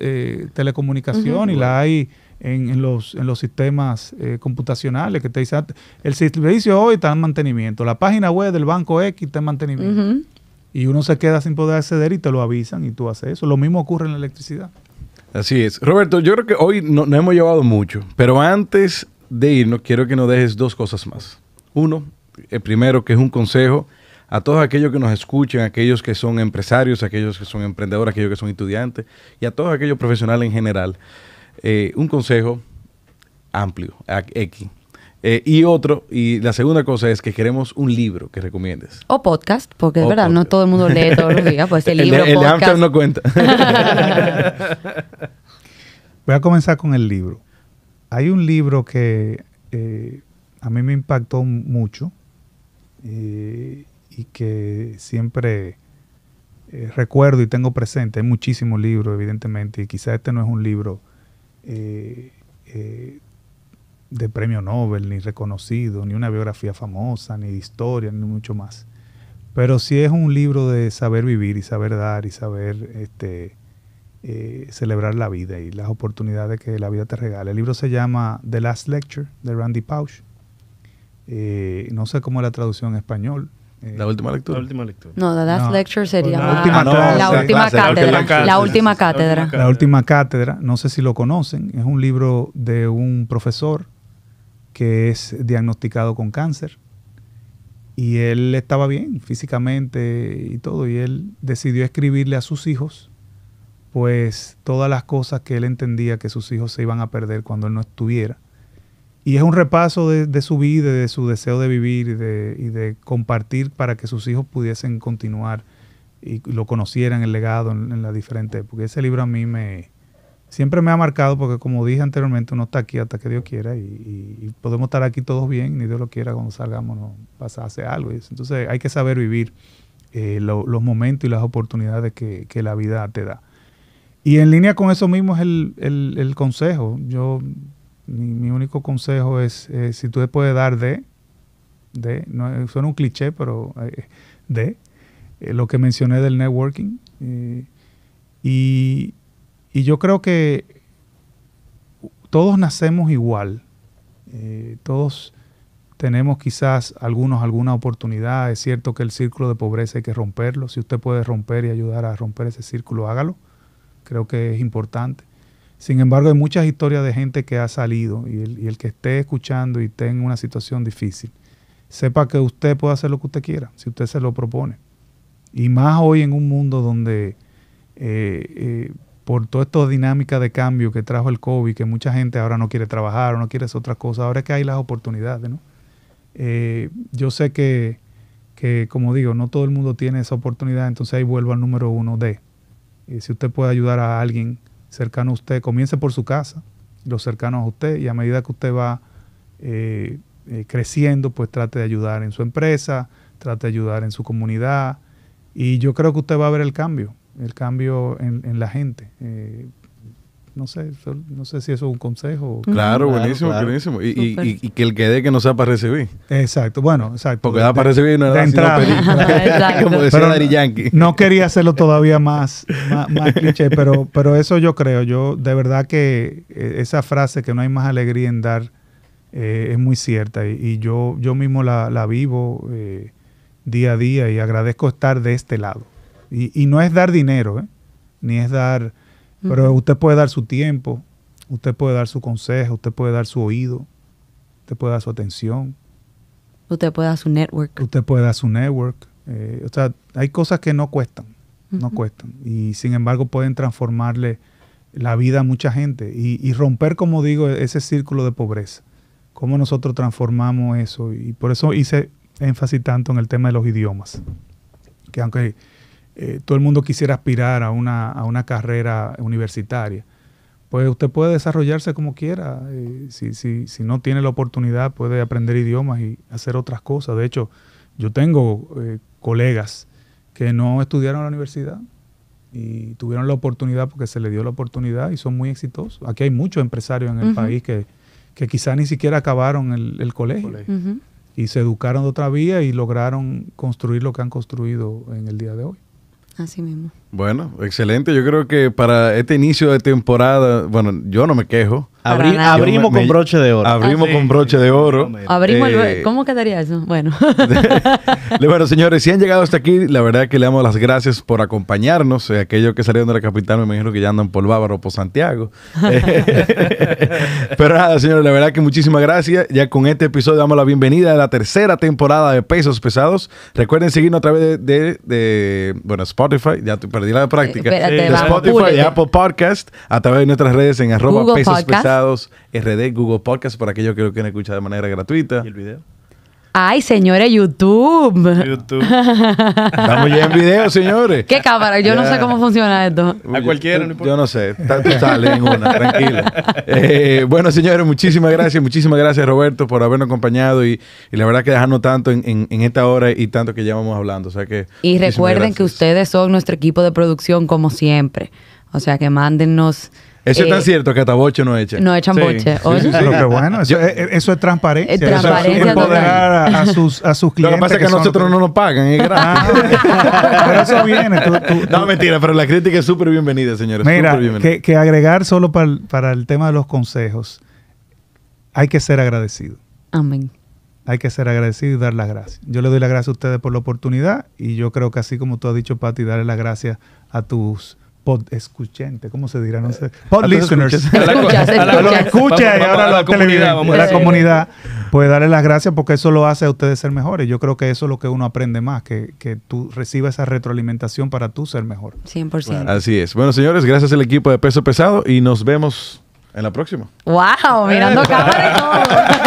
telecomunicaciones y la hay en los sistemas computacionales que te dicen, el servicio hoy está en mantenimiento, la página web del banco X está en mantenimiento. Y uno se queda sin poder acceder y te lo avisan y tú haces eso. Lo mismo ocurre en la electricidad. Así es. Roberto, yo creo que hoy no hemos llevado mucho, pero antes de irnos quiero que nos dejes dos cosas más. Uno, el primero, que es un consejo a todos aquellos que nos escuchan, aquellos que son empresarios, aquellos que son emprendedores, aquellos que son estudiantes y a todos aquellos profesionales en general. Un consejo amplio, X. Y otro, y la segunda cosa es que queremos un libro que recomiendes. O podcast, porque es verdad, podcast. No todo el mundo lee todos los días, pues el libro, el podcast. Amcham no cuenta. Voy a comenzar con el libro. Hay un libro que a mí me impactó mucho y que siempre recuerdo y tengo presente. Hay muchísimos libros, evidentemente, y quizás este no es un libro de premio Nobel, ni reconocido, ni una biografía famosa, ni de historia, ni mucho más. Pero sí es un libro de saber vivir y saber dar y saber celebrar la vida y las oportunidades que la vida te regala. El libro se llama The Last Lecture, de Randy Pausch. No sé cómo es la traducción en español. ¿La última lectura? La última lectura. No, The Last Lecture sería la última cátedra. No sé si lo conocen. Es un libro de un profesor que es diagnosticado con cáncer. Y él estaba bien físicamente y todo. Y él decidió escribirle a sus hijos pues todas las cosas que él entendía que sus hijos se iban a perder cuando él no estuviera. Y es un repaso de su vida, de su deseo de vivir y de compartir para que sus hijos pudiesen continuar y lo conocieran el legado en las diferentes épocas. Ese libro a mí siempre me ha marcado porque, como dije anteriormente, uno está aquí hasta que Dios quiera y podemos estar aquí todos bien, ni Dios lo quiera, cuando salgamos nos pasa a hacer algo. Entonces hay que saber vivir los momentos y las oportunidades que la vida te da. Y en línea con eso mismo es el consejo. Mi único consejo es, si tú te puedes dar no, suena un cliché, pero lo que mencioné del networking. Y yo creo que todos nacemos igual. Todos tenemos quizás alguna oportunidad. Es cierto que el círculo de pobreza hay que romperlo. Si usted puede romper y ayudar a romper ese círculo, hágalo. Creo que es importante. Sin embargo, hay muchas historias de gente que ha salido y el que esté escuchando y esté en una situación difícil, sepa que usted puede hacer lo que usted quiera, si usted se lo propone. Y más hoy en un mundo donde por toda esta dinámica de cambio que trajo el COVID, que mucha gente ahora no quiere trabajar o no quiere hacer otras cosas, ahora es que hay las oportunidades, ¿no? Yo sé que, como digo, no todo el mundo tiene esa oportunidad, entonces ahí vuelvo al número uno de. Si usted puede ayudar a alguien cercano a usted, comience por su casa, los cercanos a usted, y a medida que usted va creciendo, pues trate de ayudar en su empresa, trate de ayudar en su comunidad, y yo creo que usted va a ver el cambio en la gente. No sé si eso es un consejo. Claro, buenísimo, claro. Buenísimo. Y que el que dé, que no sea para recibir. Exacto, bueno, exacto. Porque da para recibir y no da para como decía Dari Yankee. No quería hacerlo todavía más cliché, pero eso yo creo. Yo, de verdad que esa frase que no hay más alegría en dar es muy cierta. Y yo mismo la vivo día a día y agradezco estar de este lado. Y no es dar dinero, ni es dar... Pero usted puede dar su tiempo, usted puede dar su consejo, usted puede dar su oído, usted puede dar su atención. Usted puede dar su network. Usted puede dar su network. O sea, hay cosas que no cuestan, no cuestan. Y sin embargo pueden transformarle la vida a mucha gente y romper, como digo, ese círculo de pobreza. Cómo nosotros transformamos eso. Y por eso hice énfasis tanto en el tema de los idiomas. Que aunque... todo el mundo quisiera aspirar a una carrera universitaria, pues usted puede desarrollarse como quiera. Si no tiene la oportunidad, puede aprender idiomas y hacer otras cosas. De hecho, yo tengo colegas que no estudiaron en la universidad y tuvieron la oportunidad porque se les dio la oportunidad y son muy exitosos. Aquí hay muchos empresarios en el país que quizás ni siquiera acabaron el colegio. Y se educaron de otra vía y lograron construir lo que han construido en el día de hoy. Así mismo. Bueno, excelente. Yo creo que para este inicio de temporada, bueno, yo no me quejo. Abrimos con broche de oro. Abrimos con broche de oro. ¿Cómo quedaría eso? Bueno. Bueno, señores, si han llegado hasta aquí, la verdad que le damos las gracias por acompañarnos. Aquellos que salieron de la capital, me imagino que ya andan por Bávaro o por Santiago. Pero nada, señores, la verdad que muchísimas gracias. Ya con este episodio damos la bienvenida a la tercera temporada de Pesos Pesados. Recuerden seguirnos a través de Spotify, ya perdí la práctica, de Spotify y Apple Podcast, a través de nuestras redes en @PesosPesados RD, Google Podcast, para aquellos que lo quieren escuchar de manera gratuita. ¿Y el video? ¡Ay, señores! ¡YouTube! Estamos ya en video, señores. ¡Qué cámara! Yo no sé cómo funciona esto. A cualquiera, no importa. Yo no sé. Tú sales en una, tranquilo. Bueno, señores, muchísimas gracias. Muchísimas gracias, Roberto, por habernos acompañado y la verdad que dejarnos tanto en esta hora y tanto que ya vamos hablando. O sea que, y recuerden que ustedes son nuestro equipo de producción, como siempre. O sea, que mándennos... Eso es tan cierto que hasta boche no echan. No echan boche. Sí. Pero que bueno, eso es transparencia. Eso es empoderar a sus clientes. Lo que pasa es que nosotros no nos pagan, es gratis. Pero eso viene. No, mentira, pero la crítica es súper bienvenida, señores. Mira, que agregar solo para el tema de los consejos, hay que ser agradecido. Amén. Hay que ser agradecido y dar las gracias. Yo le doy las gracias a ustedes por la oportunidad y yo creo que así como tú has dicho, Patty, darle las gracias a tus... escuchante, ¿cómo se dirá? No sé. Pod listeners. A los que escucha y ahora a la comunidad. Vamos a la comunidad. Pues darle las gracias porque eso lo hace a ustedes ser mejores. Yo creo que eso es lo que uno aprende más, que tú recibas esa retroalimentación para tú ser mejor. 100%. Bueno, así es. Bueno, señores, gracias al equipo de Peso Pesado y nos vemos en la próxima. ¡Wow! Mirando cámara y todo.